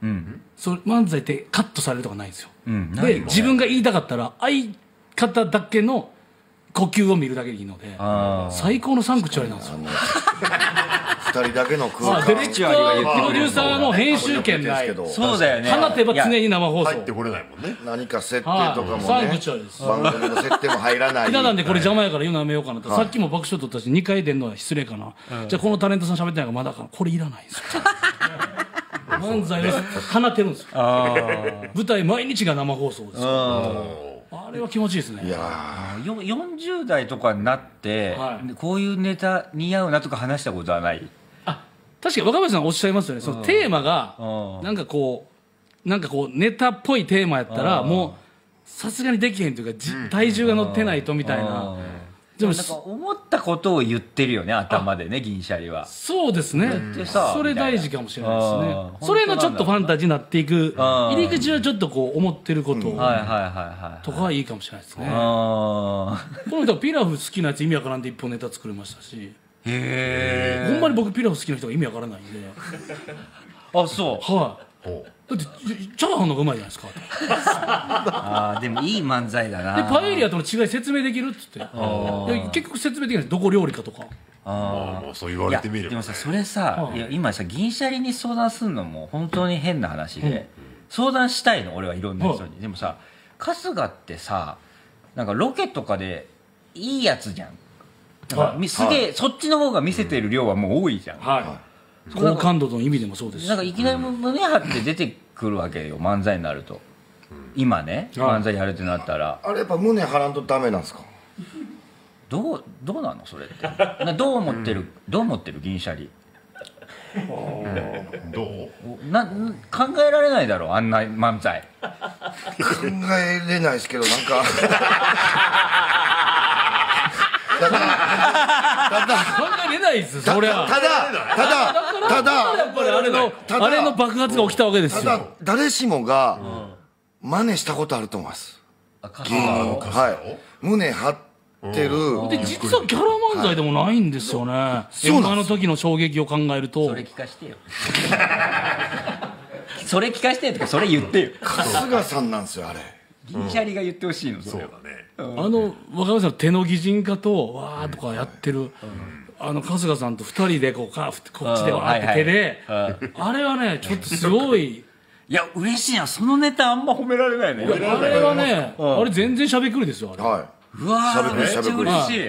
うん、それ漫才ってカットされるとかないんですよ、うん、で自分が言いたかったら相方だけの呼吸を見るだけでいいので最高のサンクチュアリなんですよ2人だけの空間、ディレクター、プロデューサーの編集権ない、そうだよね、放てば常に生放送入ってこれないもんね、何か設定とかもね番組の設定も入らない、ひな壇でこれ邪魔やから言うのやめようかなと、さっきも爆笑取ったし2回出るのは失礼かな、じゃあこのタレントさん喋ってないからまだかな、これいらないんですよ漫才は放てるんですよ、舞台毎日が生放送ですよ、あれは気持ちいいですね。いや40代とかになって、はい、こういうネタ似合うなとか話したことはない。あ、確かに若林さんおっしゃいますよね。そのテーマがなんかこうネタっぽいテーマやったらもうさすがにできへんというか、体重が乗ってないとみたいな。でもなんか思ったことを言ってるよね、頭でね、銀シャリは。そうですね、それ大事かもしれないですね。それのちょっとファンタジーになっていく入り口はちょっとこう思ってることとかはいいかもしれないですね。この人はピラフ好きなやつ意味わからんで一本ネタ作れましたし、ほんまに僕ピラフ好きな人が意味わからないんで、あ、そう、はいだってチャーハンの方がうまいじゃないですかあでもいい漫才だな。でパエリアとの違い説明できるっつって結局説明できない、どこ料理かとか。ああそう言われてみれば、でもさそれさ、いや今さ銀シャリに相談するのも本当に変な話で、相談したいの俺はいろんな人に。でもさ春日ってさなんかロケとかでいいやつじゃん、すげえそっちの方が見せてる量はもう多いじゃん、好感度の意味でもそうですし、なんかいきなり胸張って出てくるわけよ漫才になると。今ね漫才やるってなったらあれやっぱ胸張らんとダメなんですか。どうなのそれって、どう思ってる、どう思ってる銀シャリ、どう考えられないだろうあんな漫才。考えれないですけどなんかただあれの爆発が起きたわけですよ。ただ誰しもが真似したことあると思います、芸人。胸張ってる。で実はギャラ漫才でもないんですよね。M-1の時の衝撃を考えると、それ聞かしてよ、それ聞かしてよとかそれ言ってよ。春日さんなんですよあれ、銀シャリが言ってほしいの。そうだね、あの若林さんの手の擬人化とわーとかやってるあの春日さんと2人でこうかこっちでわーって手で、あれはねちょっとすごい、いや嬉しいな。そのネタあんま褒められないね。あれはね、あれ全然しゃべくりですよあれ。うわーめっちゃ嬉しい。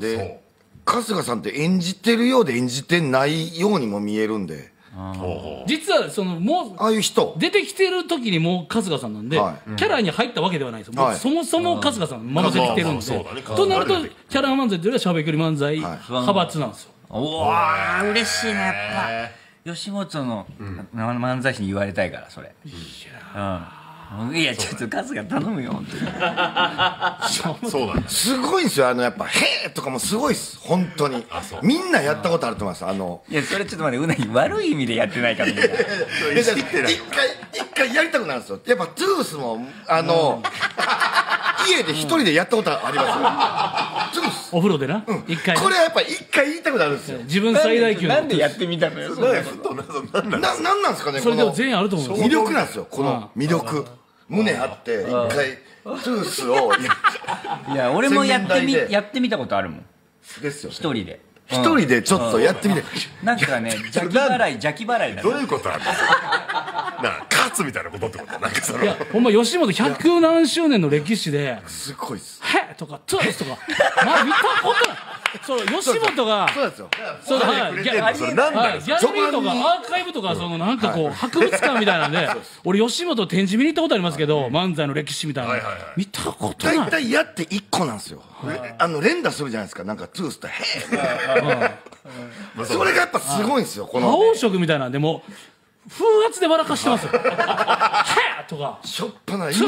で春日さんって演じてるようで演じてないようにも見えるんで、実はそのもうああいう人出てきてる時にもう春日さんなんで、キャラに入ったわけではないですよ。そもそも春日さんまま出てきてるんで、となるとキャラ漫才というよりはしゃべくり漫才派閥なんですよ。おわー嬉しいね、やっぱ吉本の漫才師に言われたいからそれ。いやいやちょっと春日頼むよ本当にそうだね、すごいですよ、あのやっぱ「へえ!」とかもすごいです、本当にみんなやったことあると思います。あのいやそれちょっと待って、うなぎ悪い意味でやってないからみんな一回やりたくなるんですよ。やっぱトゥースもあの家で一人でやったことありますよ、トゥースお風呂でな、一回これはやっぱ一回言いたくなるんですよ、自分最大級の。なんでやってみたのよ、なんなんですかね、それでも全員あると思う、魅力なんですよ、この魅力、胸張って一回トゥースを。いや俺もやってみたことあるもんですよ、一人でちょっとやってみて、なんかね邪気払いだね。どういうことなんですか、なんか勝つみたいなことってこと、なんかそのいやほんま吉本百何周年の歴史ですごいっす、へとかトゥースとかまあ見たことない。そう吉本がそうですよ、そうだ、はい、ギャラリーとかアーカイブとか、そのなんかこう博物館みたいなんで、俺吉本展示見に行ったことありますけど、漫才の歴史みたいな見たことない。大体やって1個なんですよ、あの連打するじゃないですか、なんかトゥースとヘー、それがやっぱすごいんですよ。この覇王色みたいなんでも風圧で笑かしてますよ。ヘーとかしょっぱな意味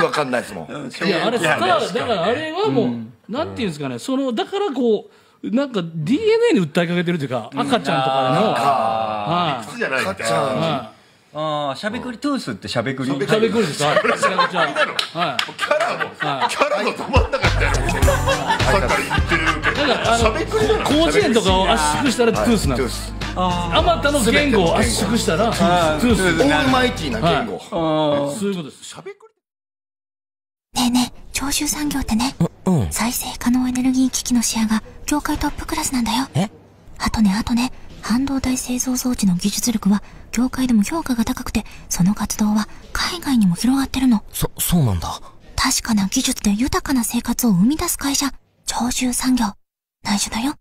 わかんないですもん。いやあれスターだから、あれはもうなんていうんですかね、そのだからこうなんか DNA に訴えかけてるというか、赤ちゃんとかの理屈じゃないみたいな。ああしゃべくりトゥースってしゃべくりです。はい。キャラの止まんなかったよ。さっき言ってるけど。だから広辞苑とかを圧縮したらトゥースなんです。あまたの言語を圧縮したらトゥース。オールマイティーな言語。そういうことです。しゃべくり。ねえねえ。長州産業ってね、再生可能エネルギー機器のシェアが業界トップクラスなんだよ。あとね、半導体製造装置の技術力は業界でも評価が高くて、その活動は海外にも広がってるの。そうなんだ。確かな技術で豊かな生活を生み出す会社、長州産業。内緒だよ。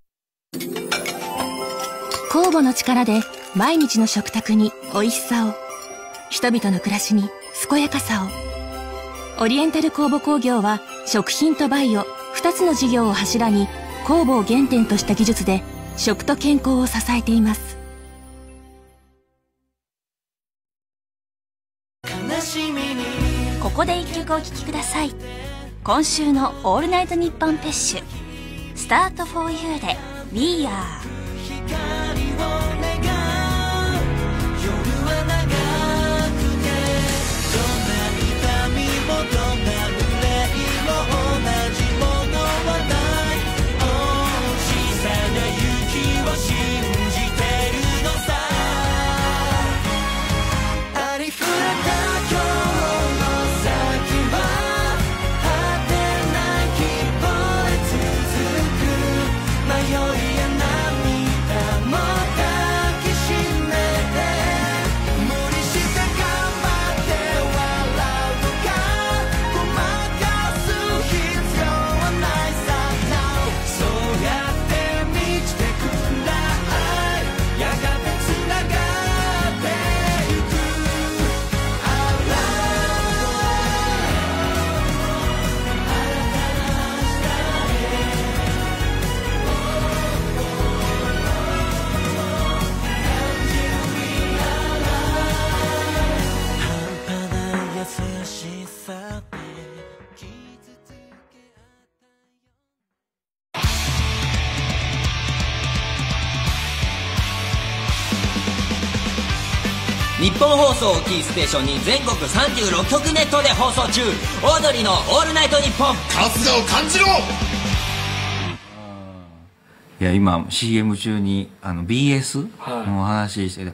酵母の力で毎日の食卓に美味しさを、人々の暮らしに健やかさを。オリエンタル酵母工業は食品とバイオ2つの事業を柱に、酵母を原点とした技術で食と健康を支えています。ここで一曲お聴きください。今週の「オールナイトニッポンペッシュ」「スタートフォーユー」で「We Are」。日本放送キーステーションに全国36局ネットで放送中、オードリーの「オールナイトニッポン」。春日を感じろ。いや今 CM 中にBS の話してて、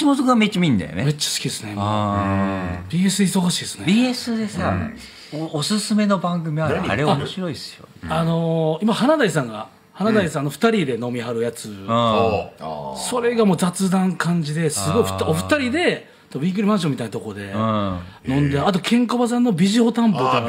橋本がめっちゃ見んだよね。めっちゃ好きですね。 BS 忙しいですね。 BS でさ、おすすめの番組ある？あれ面白いっすよ。今華大さんの2人で飲みはるやつ、それがもう雑談感じで、すごいお二人でウィークリーマンションみたいなとこで飲んで、あとケンコバさんのビジオ担保とか、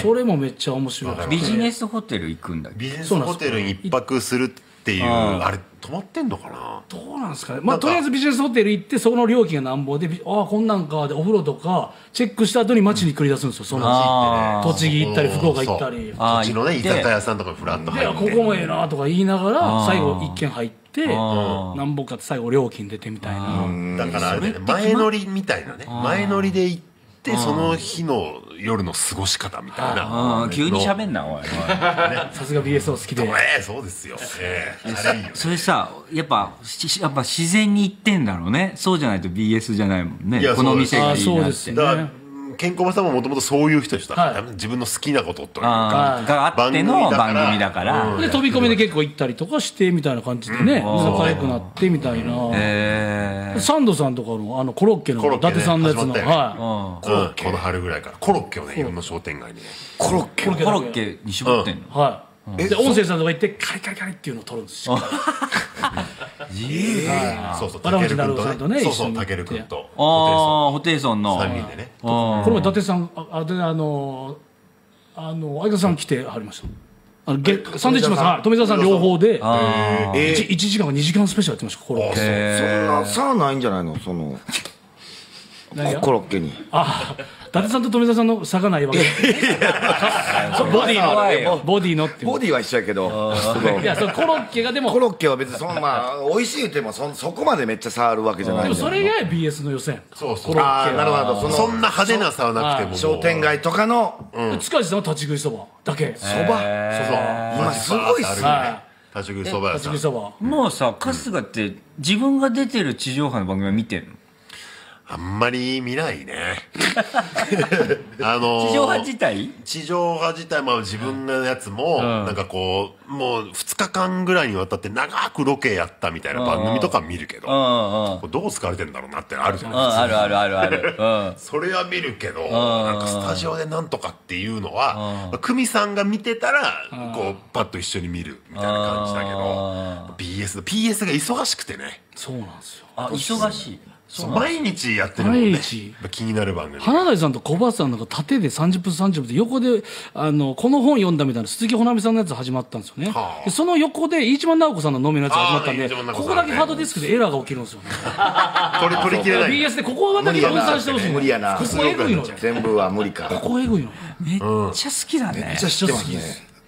それもめっちゃ面白い。ビジネスホテル行くんだっけ。ビジネスホテルに1泊するっていう、あれ泊まってんのかな、どうなんですかね。まあとりあえずビジネスホテル行って、その料金がなんぼで、ああこんなんかでお風呂とかチェックした後に街に繰り出すんですよ、その栃木行ったり福岡行ったり、土地のね居酒屋さんとかフラッと入って、ここもええなとか言いながら最後一軒入って、何本か最後料金出てみたいな。だから前乗りみたいなね、前乗りで行ってってその日の夜の過ごし方みたいな。急に喋んなおい。さすが BS を好きで。そうですよ。それさ、やっぱ自然に行ってんだろうね。そうじゃないと BS じゃないもんね。この店がいいなって。ケンコバさんももともとそういう人でした、はい、自分の好きなことというかがあっての番組だから、で飛び込みで結構行ったりとかしてみたいな感じでね、仲良くなってみたいな、サンドさんとかの、コロッケの伊達さんのやつの、この春ぐらいからコロッケをね、いろんな商店街にコロッケに絞ってんの、で音声さんとか行ってカリカリカリっていうのを撮るんですよ。そうそう、タケル君とね、ホテイソンの3人でね。これも伊達さん、相田さん来てはりました。サンドウィッチマンさん、富澤さん両方で1時間か2時間スペシャルやってました。コロッケそんな差ないんじゃないの、そのコロッケに。伊達さんと富澤さんの差がないわけ。ボディは一緒やけど、いや、コロッケがでもコロッケは別にそのまあ美味しいってもそこまでめっちゃ差あるわけじゃない。でもそれが BS の予選。そうそう。ああ、なるほど。そんな派手な差はなくても商店街とかの塚地さんは立ち食いそばだけ。そば。今すごいっすね。立ち食いそば。立ち食いそば。もうさ、春日って自分が出てる地上波の番組は見てんの？あんまり見ないね。地上波自体？地上波自体、まあ自分のやつも、なんかこう、もう2日間ぐらいにわたって長くロケやったみたいな番組とか見るけど、どう使われてんだろうなってあるじゃないですか。ある。それは見るけど、なんかスタジオでなんとかっていうのは、久美さんが見てたら、こう、パッと一緒に見るみたいな感じだけど、PS が忙しくてね。そうなんですよ。あ、忙しい。毎日やってるもんね。気になる番組。花大さんと小林さんなんか縦で30分で横でこの本読んだみたいな鈴木保奈美さんのやつ始まったんですよね。その横で飯島直子さんの飲みのやつ始まったんで、ここだけハードディスクでエラーが起きるんですよ。取り切れない。BS でここだけ分散してほしい。無理やな。全部は無理か。ここエグいの。めっちゃ好きだね。めっちゃ知ってますね。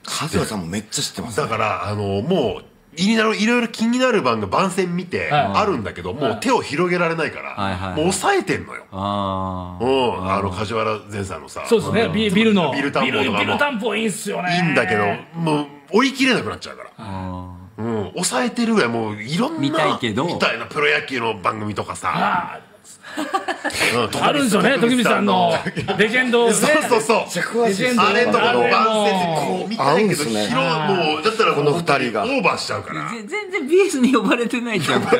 春日さんもめっちゃ知ってます。だからもう。いろいろ気になる番組番宣見てあるんだけど、もう手を広げられないからもう抑えてんのよ。梶原前さんのさ、そうですね、ビルのビル担保いいんすよね。いいんだけどもう追い切れなくなっちゃうから、抑えてるぐらい。もういろんなみたいなプロ野球の番組とかさあるんですよね。徳光さんのレジェンド、そうあれとかの番宣でこう見たいけど、もうだったらこの2人がオーバーしちゃうから、全然 BS に呼ばれてないじゃん。ほ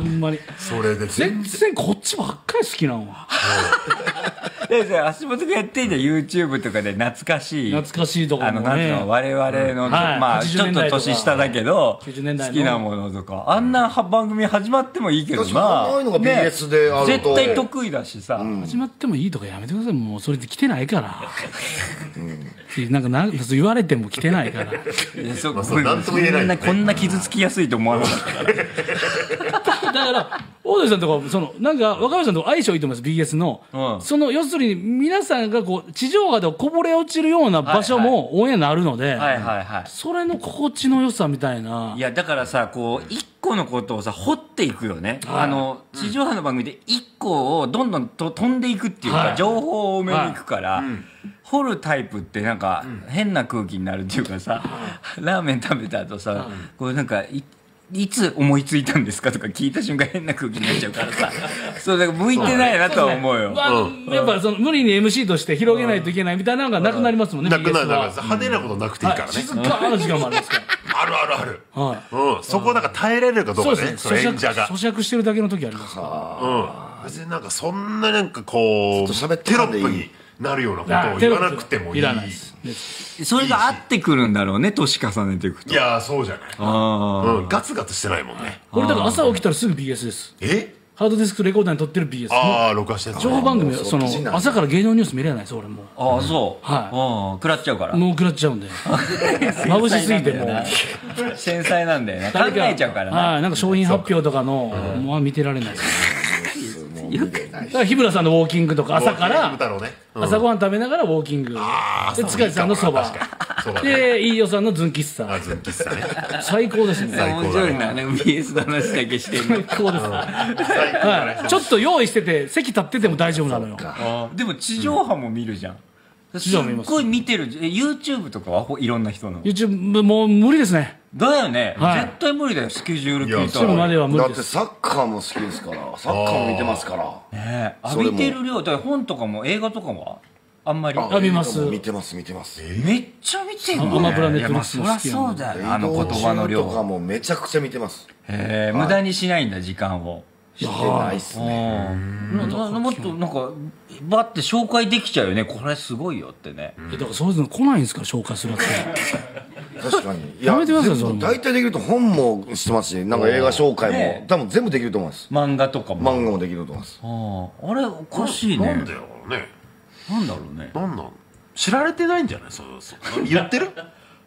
んまにそれで全然こっちばっかり好きなのは。橋本君やってんじゃん、 YouTube とかで懐かしいとかもね、我々のまあちょっと年下だけど好きなものとか、あんな番組始まってもいいけどな。絶対得意だしさ、始まってもいいとかやめてください。もうそれで来てないからなんか言われても来てないから、こんな傷つきやすいと思わなかったから。だから大谷さんとかなんか若林さんと相性いいと思います、 BS の。その要するに皆さんがこう地上波でこぼれ落ちるような場所もオンエアになるので、それの心地の良さみたいな。いやだからさ、こう一個のことをさ掘っていくよね。地上波の番組で一個をどんどんと飛んでいくっていうか、情報を多めにいくから。掘るタイプってなんか変な空気になるっていうかさ、ラーメン食べた後さ、こうなんかいつ思いついたんですかとか聞いた瞬間変な空気になっちゃうからさ、そうだから向いてないなとは思うよ。やっぱ無理に MC として広げないといけないみたいなのがなくなりますもんね。なくなる。派手なことなくていいからね。静かな時間もありますから。ある。そこなんか耐えられるかどうかね。咀嚼してるだけの時ありますから。別になんかそんななんかこうテロップになるようなことを言わなくてもいい。それが合ってくるんだろうね、年重ねていくと。いやーそうじゃない、ガツガツしてないもんね。俺だから朝起きたらすぐ BS です。ハードディスクレコーダーに撮ってる BS。 ああ録画してた情報番組。朝から芸能ニュース見れないです俺も。ああそう。はい、食らっちゃうから。もう食らっちゃうんで眩しすぎてもう繊細なんだよね。考えちゃうからね。はい、なんか商品発表とかのもう見てられないです。日村さんのウォーキングとか、朝ごはん食べながらウォーキングで塚地さんのそば、で飯尾さんのズン喫茶、ズン喫茶ね、最高ですね。面白いな、 BS の話だけしてる。最高です。ちょっと用意してて席立ってても大丈夫なのよ。でも地上波も見るじゃん。すっごい見てる。 YouTube とかはいろんな人の YouTube もう無理ですね。だよね、絶対無理だよ。スケジュール聞いたらだってサッカーも好きですから、サッカーも見てますから浴びてる量。本とかも映画とかもあんまり見ます見てます見てます。めっちゃ見てるの。アマプラネットもそりゃそうだよね。あの言葉の量とかもめちゃくちゃ見てます。無駄にしないんだ、時間を。してないっすね。もっとなんかバッて紹介できちゃうよね。これすごいよってね。だからそういうの来ないんですか、紹介するって。確かにやめてますよ。大体できると本もしてますし、なんか映画紹介も多分全部できると思います。漫画とかも、漫画もできると思います。あれおかしいね。なんだよね、なんだろうね、なんなん知られてないんじゃない。そうそう、言ってる、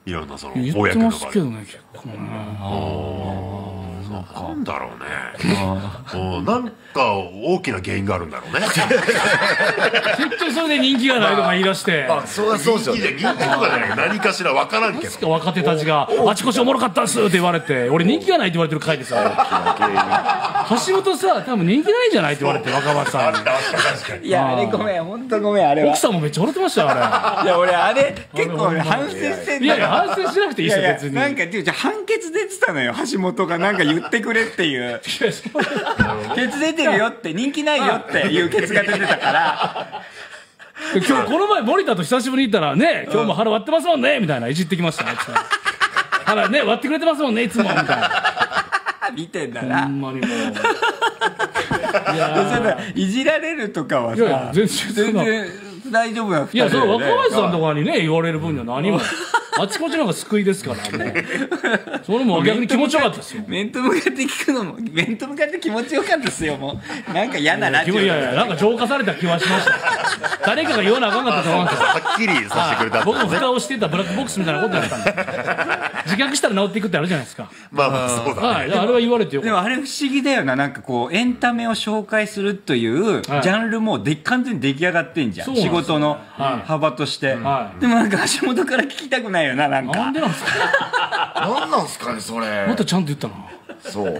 いろんなその公の場合けどね。結構ね、なんだろうね。なんか大きな原因があるんだろうね。きっとそれで人気がないとか言い出して。あ、そうそうそう。人気とかじゃない。何かしら分からんけど。確か若手たちがあちこちおもろかったっすって言われて、俺人気がないって言われてる回でさ、橋本さ多分人気ないんじゃないって言われて若林さんに。いやあれごめん、本当ごめん、あれは。奥さんもめっちゃ笑ってましたよあれ。いや俺あれ結構反省してんだ。いやいや反省しなくていいですよ別に。なんかじゃ判決出てたのよ、橋本がなんか言ってくれっていうケツ出てるよって、人気ないよっていうケツが出てたから今日この前森田と久しぶりに行ったらね、今日も腹割ってますもんねみたいないじってきましたね。腹ね割ってくれてますもんねいつもみたいな。見てんだな、ほんまにもう。いじられるとかはさ全然大丈夫な2人で。いやそれ若林さんとかにね言われる分には何もあちこちのが救いですからね。それも逆に気持ちよかったですよ。面と向かって聞くのも、面と向かって気持ちよかったですよ。もうなんか嫌なラジオ。いやいやなんか浄化された気はしました。誰かが言わなあかんかったと思うんですよ。はっきりさせてくれた。僕も蓋をしてたブラックボックスみたいなことだったんで自覚したら治っていくってあるじゃないですか。まあまあそうだね。あれは言われてよ。でもあれ不思議だよな、なんかこうエンタメを紹介するというジャンルも完全に出来上がってんじゃん、仕事の幅として。でもなんか橋本から聞きたくないよな。なんでなんすかなんなんすかねそれ。またちゃんと言ったな。そうち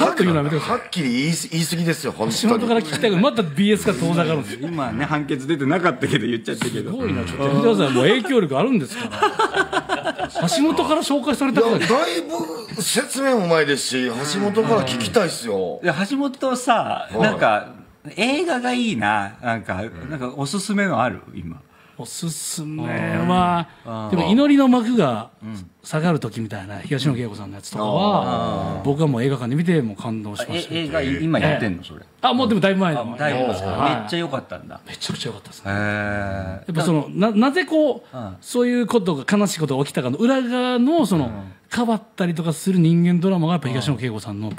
ゃんと言うのやめてください。はっきり言い過ぎですよ本当に。橋本から聞きたいけどまた BS が遠ざかるんですよ今ね。判決出てなかったけど言っちゃったけどすごいな。ちょっと見てください、もう影響力あるんですから橋本から紹介されたからだいぶ説明もうまいですし、橋本から聞きたいっすよ。橋本さ、なんか映画がいいな、なんかおすすめのある今。おすすめはでも祈りの幕が下がる時みたいな東野圭吾さんのやつとかは僕はもう映画館で見ても感動しました。映画今やってんのそれ。あもうでもだいぶ前の、だいぶ前ですから。めっちゃ良かったんだ。めちゃくちゃ良かったですね。やっぱそのなぜこうそういうことが悲しいことが起きたかの裏側のその変わったりとかする人間ドラマがやっぱ東野圭吾さんの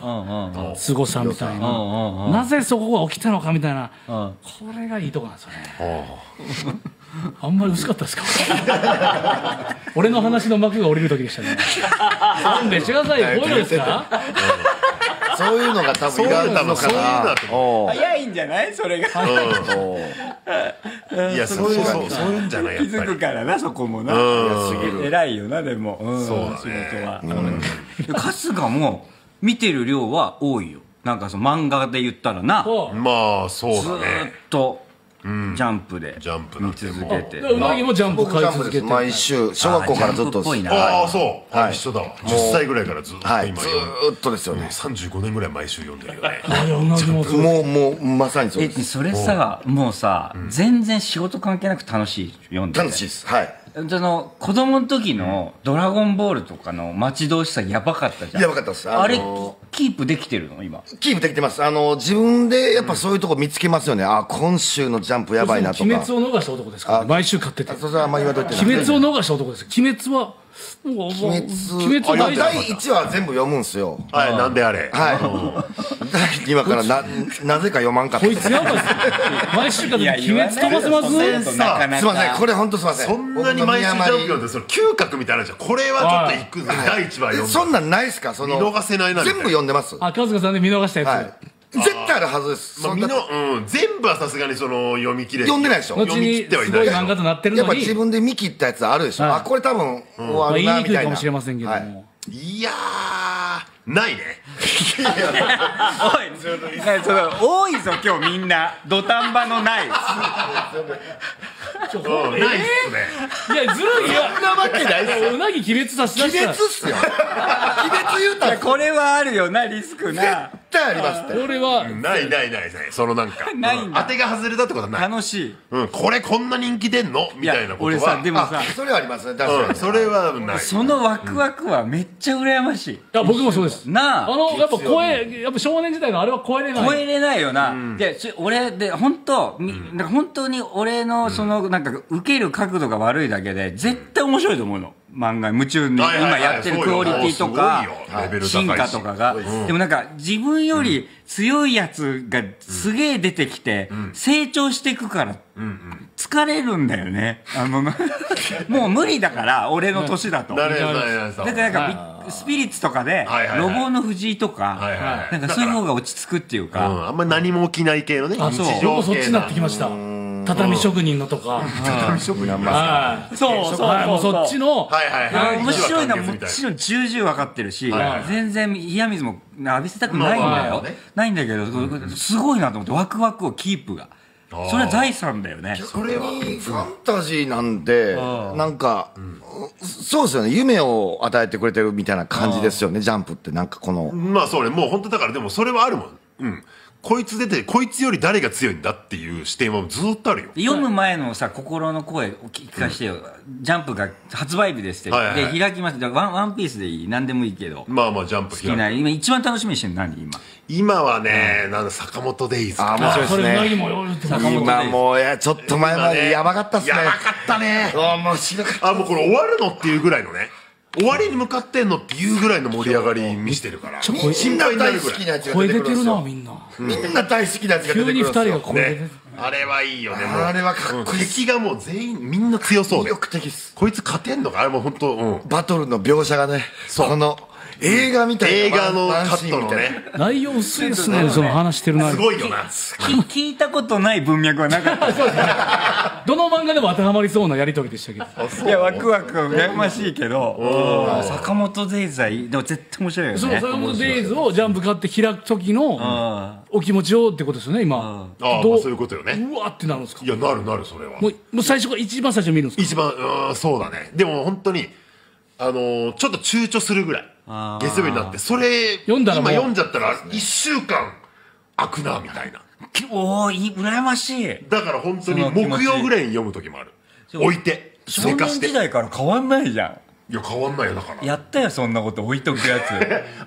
すごさみたいな、なぜそこが起きたのかみたいな、これがいいとこなんですよね。あんまり薄かったですか俺の話の幕が降りる時でしたね。勘弁してくださいよ。こういうのですかそういうのが多分いられたのかな。早いんじゃないそれが。いやそういうんじゃない、気づくからなそこもな。偉いよな。でもそう仕事は春日も見てる量は多いよ。なんかその漫画で言ったらな、まあそうだね、ずっとジャンプで見続けて。うなぎもジャンプ買い続けて、毎週小学校からずっと。ああそう一緒だわ。10歳ぐらいからずっと今ずっとですよね。35年ぐらい毎週読んでるよね。もうまさにそうです。それさもうさ全然仕事関係なく楽しい読んでる。楽しいです。はい。その子供の時のドラゴンボールとかの待ち遠しさやばかったじゃん。やばかったです。あれキープできてるの今。キープできてます。自分でやっぱそういうとこ見つけますよね。あ今週のジャンプやばいなとか。鬼滅を逃した男ですか。毎週買ってて。それはあんま言われてない。鬼滅を逃した男です。鬼滅は第1話全部読むんすよ。はい、なんであれ。はい。今からなぜか読まんかった。こいつやばいっす。毎週から鬼滅飛ばせます。すいません、これ本当すいません。そんなに毎週ジャンプ読んでその嗅覚みたいなじゃん。これはちょっといくぜ。第1話読む。そんなんないっすか。見逃せないな。全部読んでます。あ、春日さんで見逃したやつ。絶対あるはずです。まあ、全部はさすがにその読み切れ読んでないでしょ。後にすごい漫画となってるのにやっぱ自分で見切ったやつあるでしょ。あ、これ多分終わるなみたいな。言いにくいかもしれませんけども、いやーないね。多いぞ今日みんな。土壇場のないないっすね。いやずるいよ。そんなわけないっすよ。うなぎ亀裂差し出したら亀裂っすよ。亀裂言うたらこれはあるよな。リスクな絶対ありますって。これはないないないない。そのなんか当てが外れたってことはない。楽しい。これこんな人気出んのみたいなことは。俺さでもさそれはありますね。確かにそれはない。そのワクワクはめっちゃ羨ましい。いや僕もそうです。なあやっぱ声やっぱ少年時代のあれは超えれない。超えれないよな。で俺で本当に俺のそのなんか受ける角度が悪いだけで絶対面白いと思うの漫画夢中に今やってるクオリティとか進化とかが。でもなんか自分より強いやつがすげえ出てきて成長していくから疲れるんだよね。もう無理だから俺の年だと。だからなんかスピリッツとかでロボの藤井とかなんかそういう方が落ち着くっていうか、あんま何も起きない系のね。そうそっちになってきました。畳職人のとか、畳職人はそうそうそっちの面白いのはもちろん重々分かってるし、全然嫌水も浴びせたくないんだよ。ないんだけどすごいなと思ってワクワクをキープが、それは財産だよね。それはファンタジーなんで、なんかそうですよね。夢を与えてくれてるみたいな感じですよね。ジャンプってなんかこのまあそれもう本当だからでもそれはあるもん。こいつ出てこいつより誰が強いんだっていう視点はずっとあるよ。読む前のさ心の声を聞かしてよ。ジャンプが発売日ですってで開きます。ワンピースでいい何でもいいけど。まあまあジャンプ好きな今一番楽しみにしてるの何今。今はねなんだ坂本デイズ。ああそれうなぎもよるって坂本デイズ。今もういやちょっと前までやばかったっすね。やばかったね。面白かった。あもうこれ終わるのっていうぐらいのね。終わりに向かってんのっていうぐらいの盛り上がり見せてるから。みんな大好きなやつが出てくるんですよ。みんな大好きなやつが出てくるんですよ。あれはいいよね。あれはかっこいい。敵がもう全員みんな強そうで。魅力的です。こいつ勝てんのかあれも本当。バトルの描写がね。この映画みたいな。映画のカットみたいな。内容薄いですね。その話してるな。すごいよな。聞いたことない文脈はなかった。どの漫画でも当てはまりそうなやりとりでしたけど。いやワクワク羨ましいけど坂本デイズは絶対面白いよね。そう坂本デイズをジャンプ買って開く時のお気持ちをってことですよね今。ああそういうことよね。うわってなるんですか。いやなるなる。それはもう最初から一番最初見るんですか。一番そうだね。でも本当にちょっと躊躇するぐらい月曜日になってそれ今読んじゃったら1週間開くなみたいな。おー、羨ましい。だから本当に木曜ぐらいに読む時もある。置いて寝かして少年時代から変わんないじゃん。いや変わんないよ。だからやったよそんなこと置いとくやつ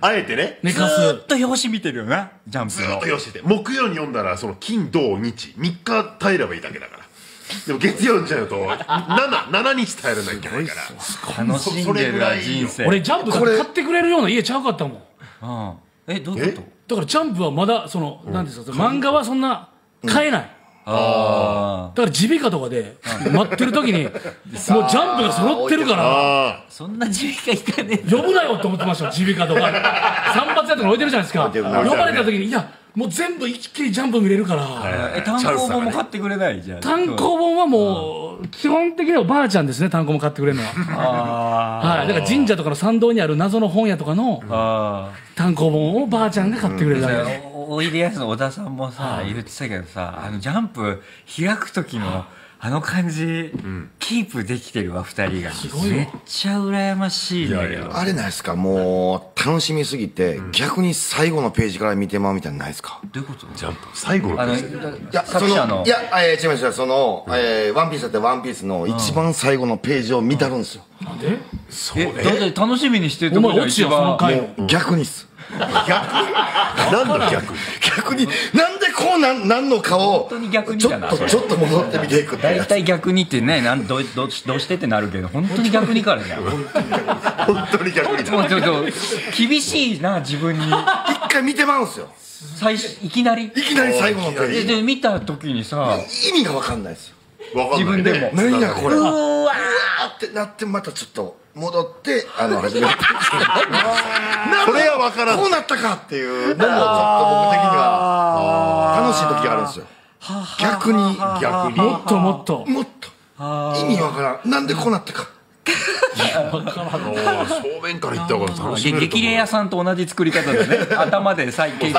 あえてね。ずーっと表紙見てるよなジャンプの。ずーっと表紙で木曜に読んだらその金土日3日耐えればいいだけだから。でも月曜にちゃうと7日耐えられないけないから。楽しんでるな人生。俺ジャンプ買ってくれるような家ちゃうかったもん。え、どういうこと。だからジャンプはまだそのなんですか漫画はそんな買えない。だからジビカとかで待ってる時にもうジャンプが揃ってるからそんなジビカ行かねえ呼ぶなよと思ってました。ジビカとか散髪屋とか置いてるじゃないですか。呼ばれた時にいやもう全部一気にジャンプ見れるから単行本も買ってくれない。じゃあ単行本はもう基本的にはおばあちゃんですね。単行本買ってくれるのははいだから神社とかの参道にある謎の本屋とかの単行本をおばあちゃんが買ってくれるだけ。おいでやすの小田さんもさ言ってたけどさジャンプ開く時のあの感じキープできてるわ二人が。めっちゃ羨ましいね。あれないですかもう楽しみすぎて逆に最後のページから見てまうみたいなないですか。どういうこと。ジャンプ最後のページ。いや作者のいや違いました。そのワンピースだってワンピースの一番最後のページを見たるんですよ。なんで。そうね。だって楽しみにしてるところが一番逆にっす。逆になんでこうなんのかをちょっと戻ってみていく。大体逆にってねどうしてってなるけど本当に逆にからじゃん。本当に逆にだ。もうちょっと厳しいな自分に。一回見てまうんすよ最初。いきなり最後のページで見た時にさ意味が分かんないですよ。自分でも何やこれうわってなってまたちょっと戻って始めるそれが分からん、こうなったかっていうのもちょっと僕的には楽しい時があるんですよ。逆に逆にもっともっともっと意味分からん、なんでこうなったか。正面から言った方が楽しい。激レアさんと同じ作り方でね、頭で結論言って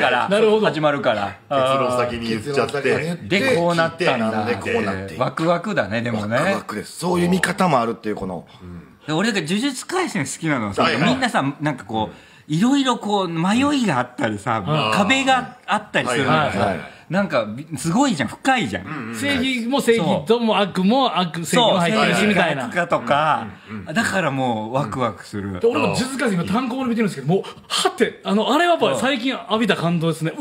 から始まるから、結論先に言っちゃってでこうなったんだ、ワクワクだね。でもね、ワクワクです。そういう見方もあるっていう、この俺だけ呪術廻戦好きなのはさ、みんなさ、なんかこういろいろこう迷いがあったりさ、壁があったりするのがさ、なんかすごいじゃん、深いじゃん。正義も正義とも悪も悪、正義も入ってるしみたいな。とかとか、だからもうワクワクする。俺も呪術廻戦今単行本で見てるんですけど、もうはってあれはやっぱ最近浴びた感動ですね。っ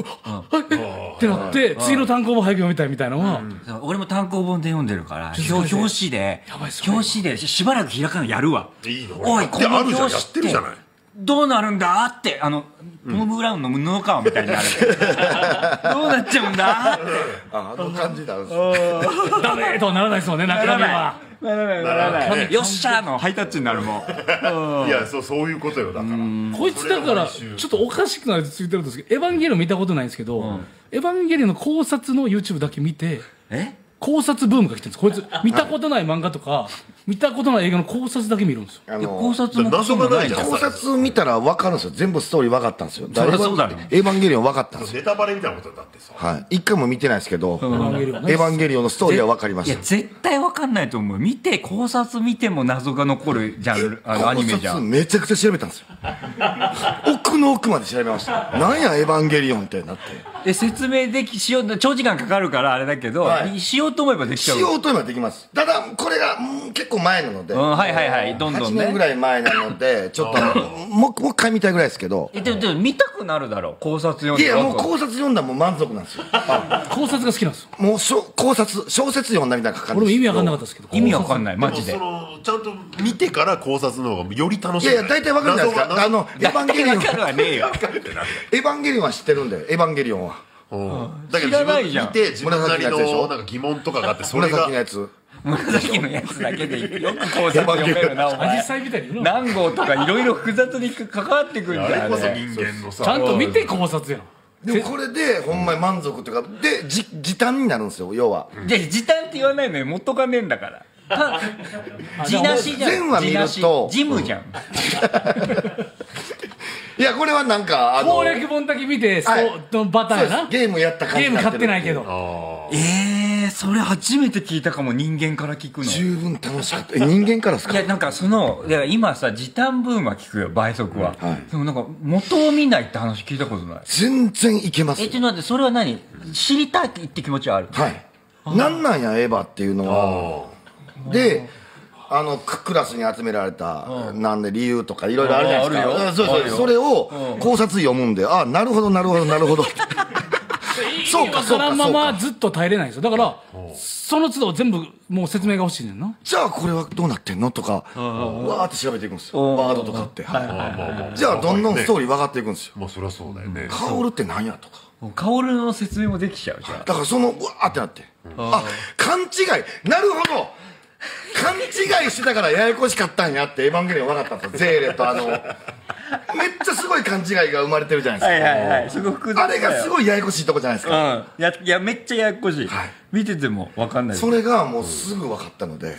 てなって次の単行本早く読みたいみたいなのは。俺も単行本で読んでるから。表紙でしばらく開かないやるわ。おいこの表紙ってどうなるんだってトム・ブラウンの無能顔みたいになる。どうなっちゃうんだ。あの感じだ。ダメとはならないですもんね。ならない。ならない。よっしゃーのハイタッチになるもん。いやそういうことよ。だからこいつだからちょっとおかしくなりついてるんですけど、エヴァンゲリオン見たことないんですけど、エヴァンゲリオンの考察の YouTube だけ見て。考察ブームが来てるんです。こいつ見たことない漫画とか見たことない映画の考察だけ見るんですよ。考察も謎がないじゃん。考察見たら分かるんですよ。全部ストーリー分かったんですよ。そりゃそうだね。エヴァンゲリオン分かったんですよ。ネタバレみたいなことだってさ。はい。一回も見てないですけど、エヴァンゲリオンのストーリーは分かりました。いや絶対分かんないと思う。見て考察見ても謎が残るじゃん、アニメじゃん。考察めちゃくちゃ調べたんですよ。奥の奥まで調べました。なんやエヴァンゲリオンってなって。説明できしよう長時間かかるからあれだけど、しようと思えばできちゃう。しようと思えばできます。ただこれが結構前なので、8年ぐらい前なのでちょっともう一回見たいぐらいですけど。でも見たくなるだろう。考察読んだ。いやもう考察読んだもう満足なんですよ。考察が好きなんですよ。もう考察小説読んだみたいな感じ。俺も意味わかんなかったですけど。意味わかんないマジで。ちゃんと見てから考察の方がより楽しい。いや大体わかるじゃないですか。エヴァンゲリオン。エヴァンゲリオンは知ってるんだよ。エヴァンゲリオンは。だけど自分見て自分なりのなんか疑問とかがあって、それが紫のやつだけでよく考察読めるな。お前何号とかいろいろ複雑に関わってくるんだよ。あれこそ人間のさ、ちゃんと見て考察やん。でもこれでほんまに満足というかで時短になるんですよ。要はで時短って言わないのよ。元がねえんだから地なしじゃん。全話見るとジムじゃん。いやこれはなんか攻略本だけ見てバターなゲームやった感じ。ゲーム買ってないけど。それ初めて聞いたかも。人間から聞くの十分楽しかった。人間からですか。いやなんか今さ時短ブームは聞くよ、倍速は。でもなんか元を見ないって話聞いたことない。全然いけます。ちょっと待って、それは何知りたいって気持ちはある。はい。なんなんやエヴァっていうのは。でクラスに集められたなんで理由とかいろいろあるじゃないですか。それを考察読むんで、ああなるほどなるほどなるほど。そうかそうか。そのままずっと耐えれないんですよ。だからその都度全部もう説明が欲しいねんな。じゃあこれはどうなってんのとかわーって調べていくんですよ。ワードとかって。じゃあどんどんストーリー分かっていくんですよ。まあそりゃそうだよね。カオルってなんやとか。カオルの説明もできちゃうじゃん。だからそのわーってなって。あ勘違いなるほど。勘違いしてたからややこしかったんやってエヴァンゲリオン分かったんですよ。ゼーレとめっちゃすごい勘違いが生まれてるじゃないですか。あれがすごいややこしいとこじゃないですか。いやめっちゃややこしい。見てても分かんない。それがもうすぐ分かったので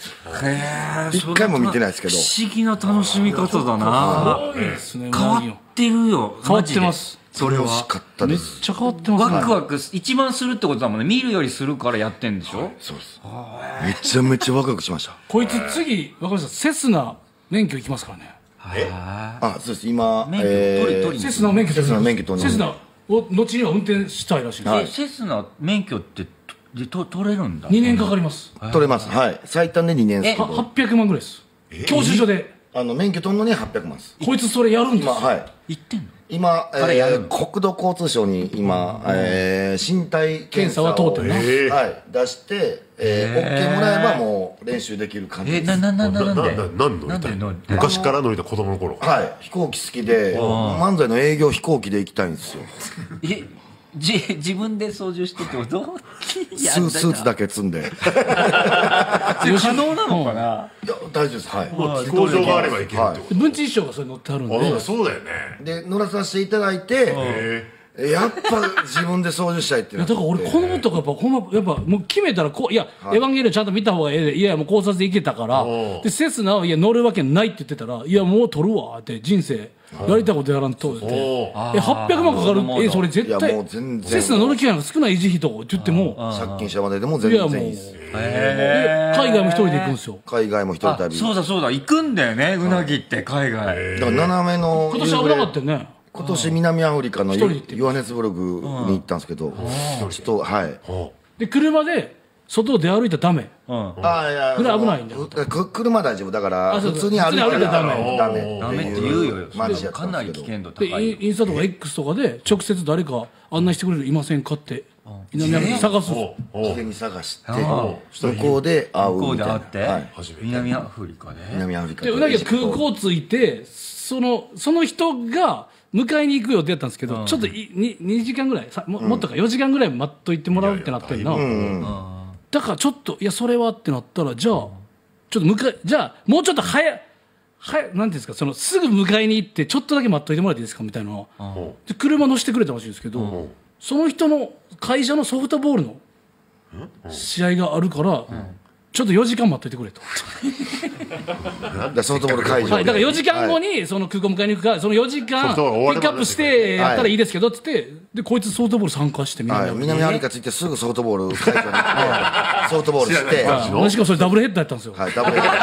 一回も見てないですけど。不思議な楽しみ方だな。変わってるよ。変わってます。それはめっちゃ変わってますね。ワクワク一番するってことだもんね。見るよりするからやってんでしょ。そうです。めちゃめちゃワクワクしました。こいつ次若林さんセスナ免許行きますからね。あそうです。今セスナ免許セスナ免許セスナを後には運転したいらしいです。セスナ免許って取れるんだ。2年かかります。取れます。はい。最短で2年ですけど800万ぐらいです。教習所で免許取るのに800万です。こいつそれやるんですよ。行ってんの今、国土交通省に今、身体検査は通ってね、はい、出して、OK もらえばもう練習できる感じです。なんで昔から乗りた子供の頃。はい、飛行機好きで、漫才の営業飛行機で行きたいんですよ。自分で操縦してってことスーツだけ積んで可能なのかな。いや大丈夫です。工場があればいけるってこと。文治師匠がそれ乗ってはるんで。そうだよね。で乗らさせていただいて、やっぱ自分で操縦したいっていう。だから俺このとこやっぱもう決めたらこう、いやエヴァンゲリオンちゃんと見た方がええで、いやもう考察でいけたから、でセスナはいや乗るわけないって言ってたら、いやもう取るわって人生やりたいことやらんとって、800万かかる。それ絶対セスナ乗る機会が少ない維持費とか言っても、借金者まででも全然いいです。海外も一人で行くんですよ。海外も一人旅。そうだそうだ、行くんだよねうなぎって海外。だから斜めの今年危なかったよね。今年南アフリカのヨハネスブルグに行ったんですけど、ちょっとはい。で車で外を出歩いたらダメ。ああいや。これ危ないんだよ。車大丈夫だから普通に歩いたらダメって言うよ。マジやかなり危険度高い。インスタとか X とかで直接誰か案内してくれるいませんかって南アフリカ探す。事前に探して向こうで会うみたいな。南アフリカね。南アフリカ。でうなぎは空港着いてその人が迎えに行く予定だったんですけど、ちょっと2時間ぐらいもっとか4時間ぐらい待っといてもらうってなったりな。だからちょっといやそれはってなったら、じゃあちょっとじゃあもうちょっと早なんていうんですか、そのすぐ迎えに行ってちょっとだけ待っといてもらっていいですかみたいな。で車乗せてくれたらしいんですけど、その人の会社のソフトボールの試合があるから。ちょっと4時間待っといてくれと。ソフトボール会場。だから4時間後にその空港迎えに行くから、その4時間ピックアップしてやったらいいですけどって言って、でこいつソフトボール参加して南アフリカ着いてすぐソフトボール会場に行ってソフトボールして。しかもそれダブルヘッダーやったんですよ。はいダブルヘッダー。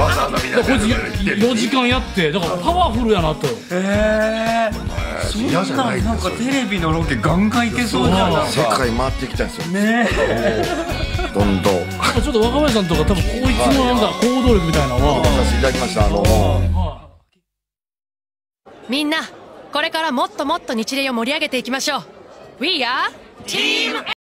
わざわざこいつ4時間やって、だからパワフルやなと。そんななんかテレビのロケガンガンいけそうじゃん。世界回ってきたんですよ。ねえ。どんどんちょっと若林さんとか多分こういつもなんか行動力みたいなのはさせていただきました。みんなこれからもっともっと日レを盛り上げていきましょう。 We are Team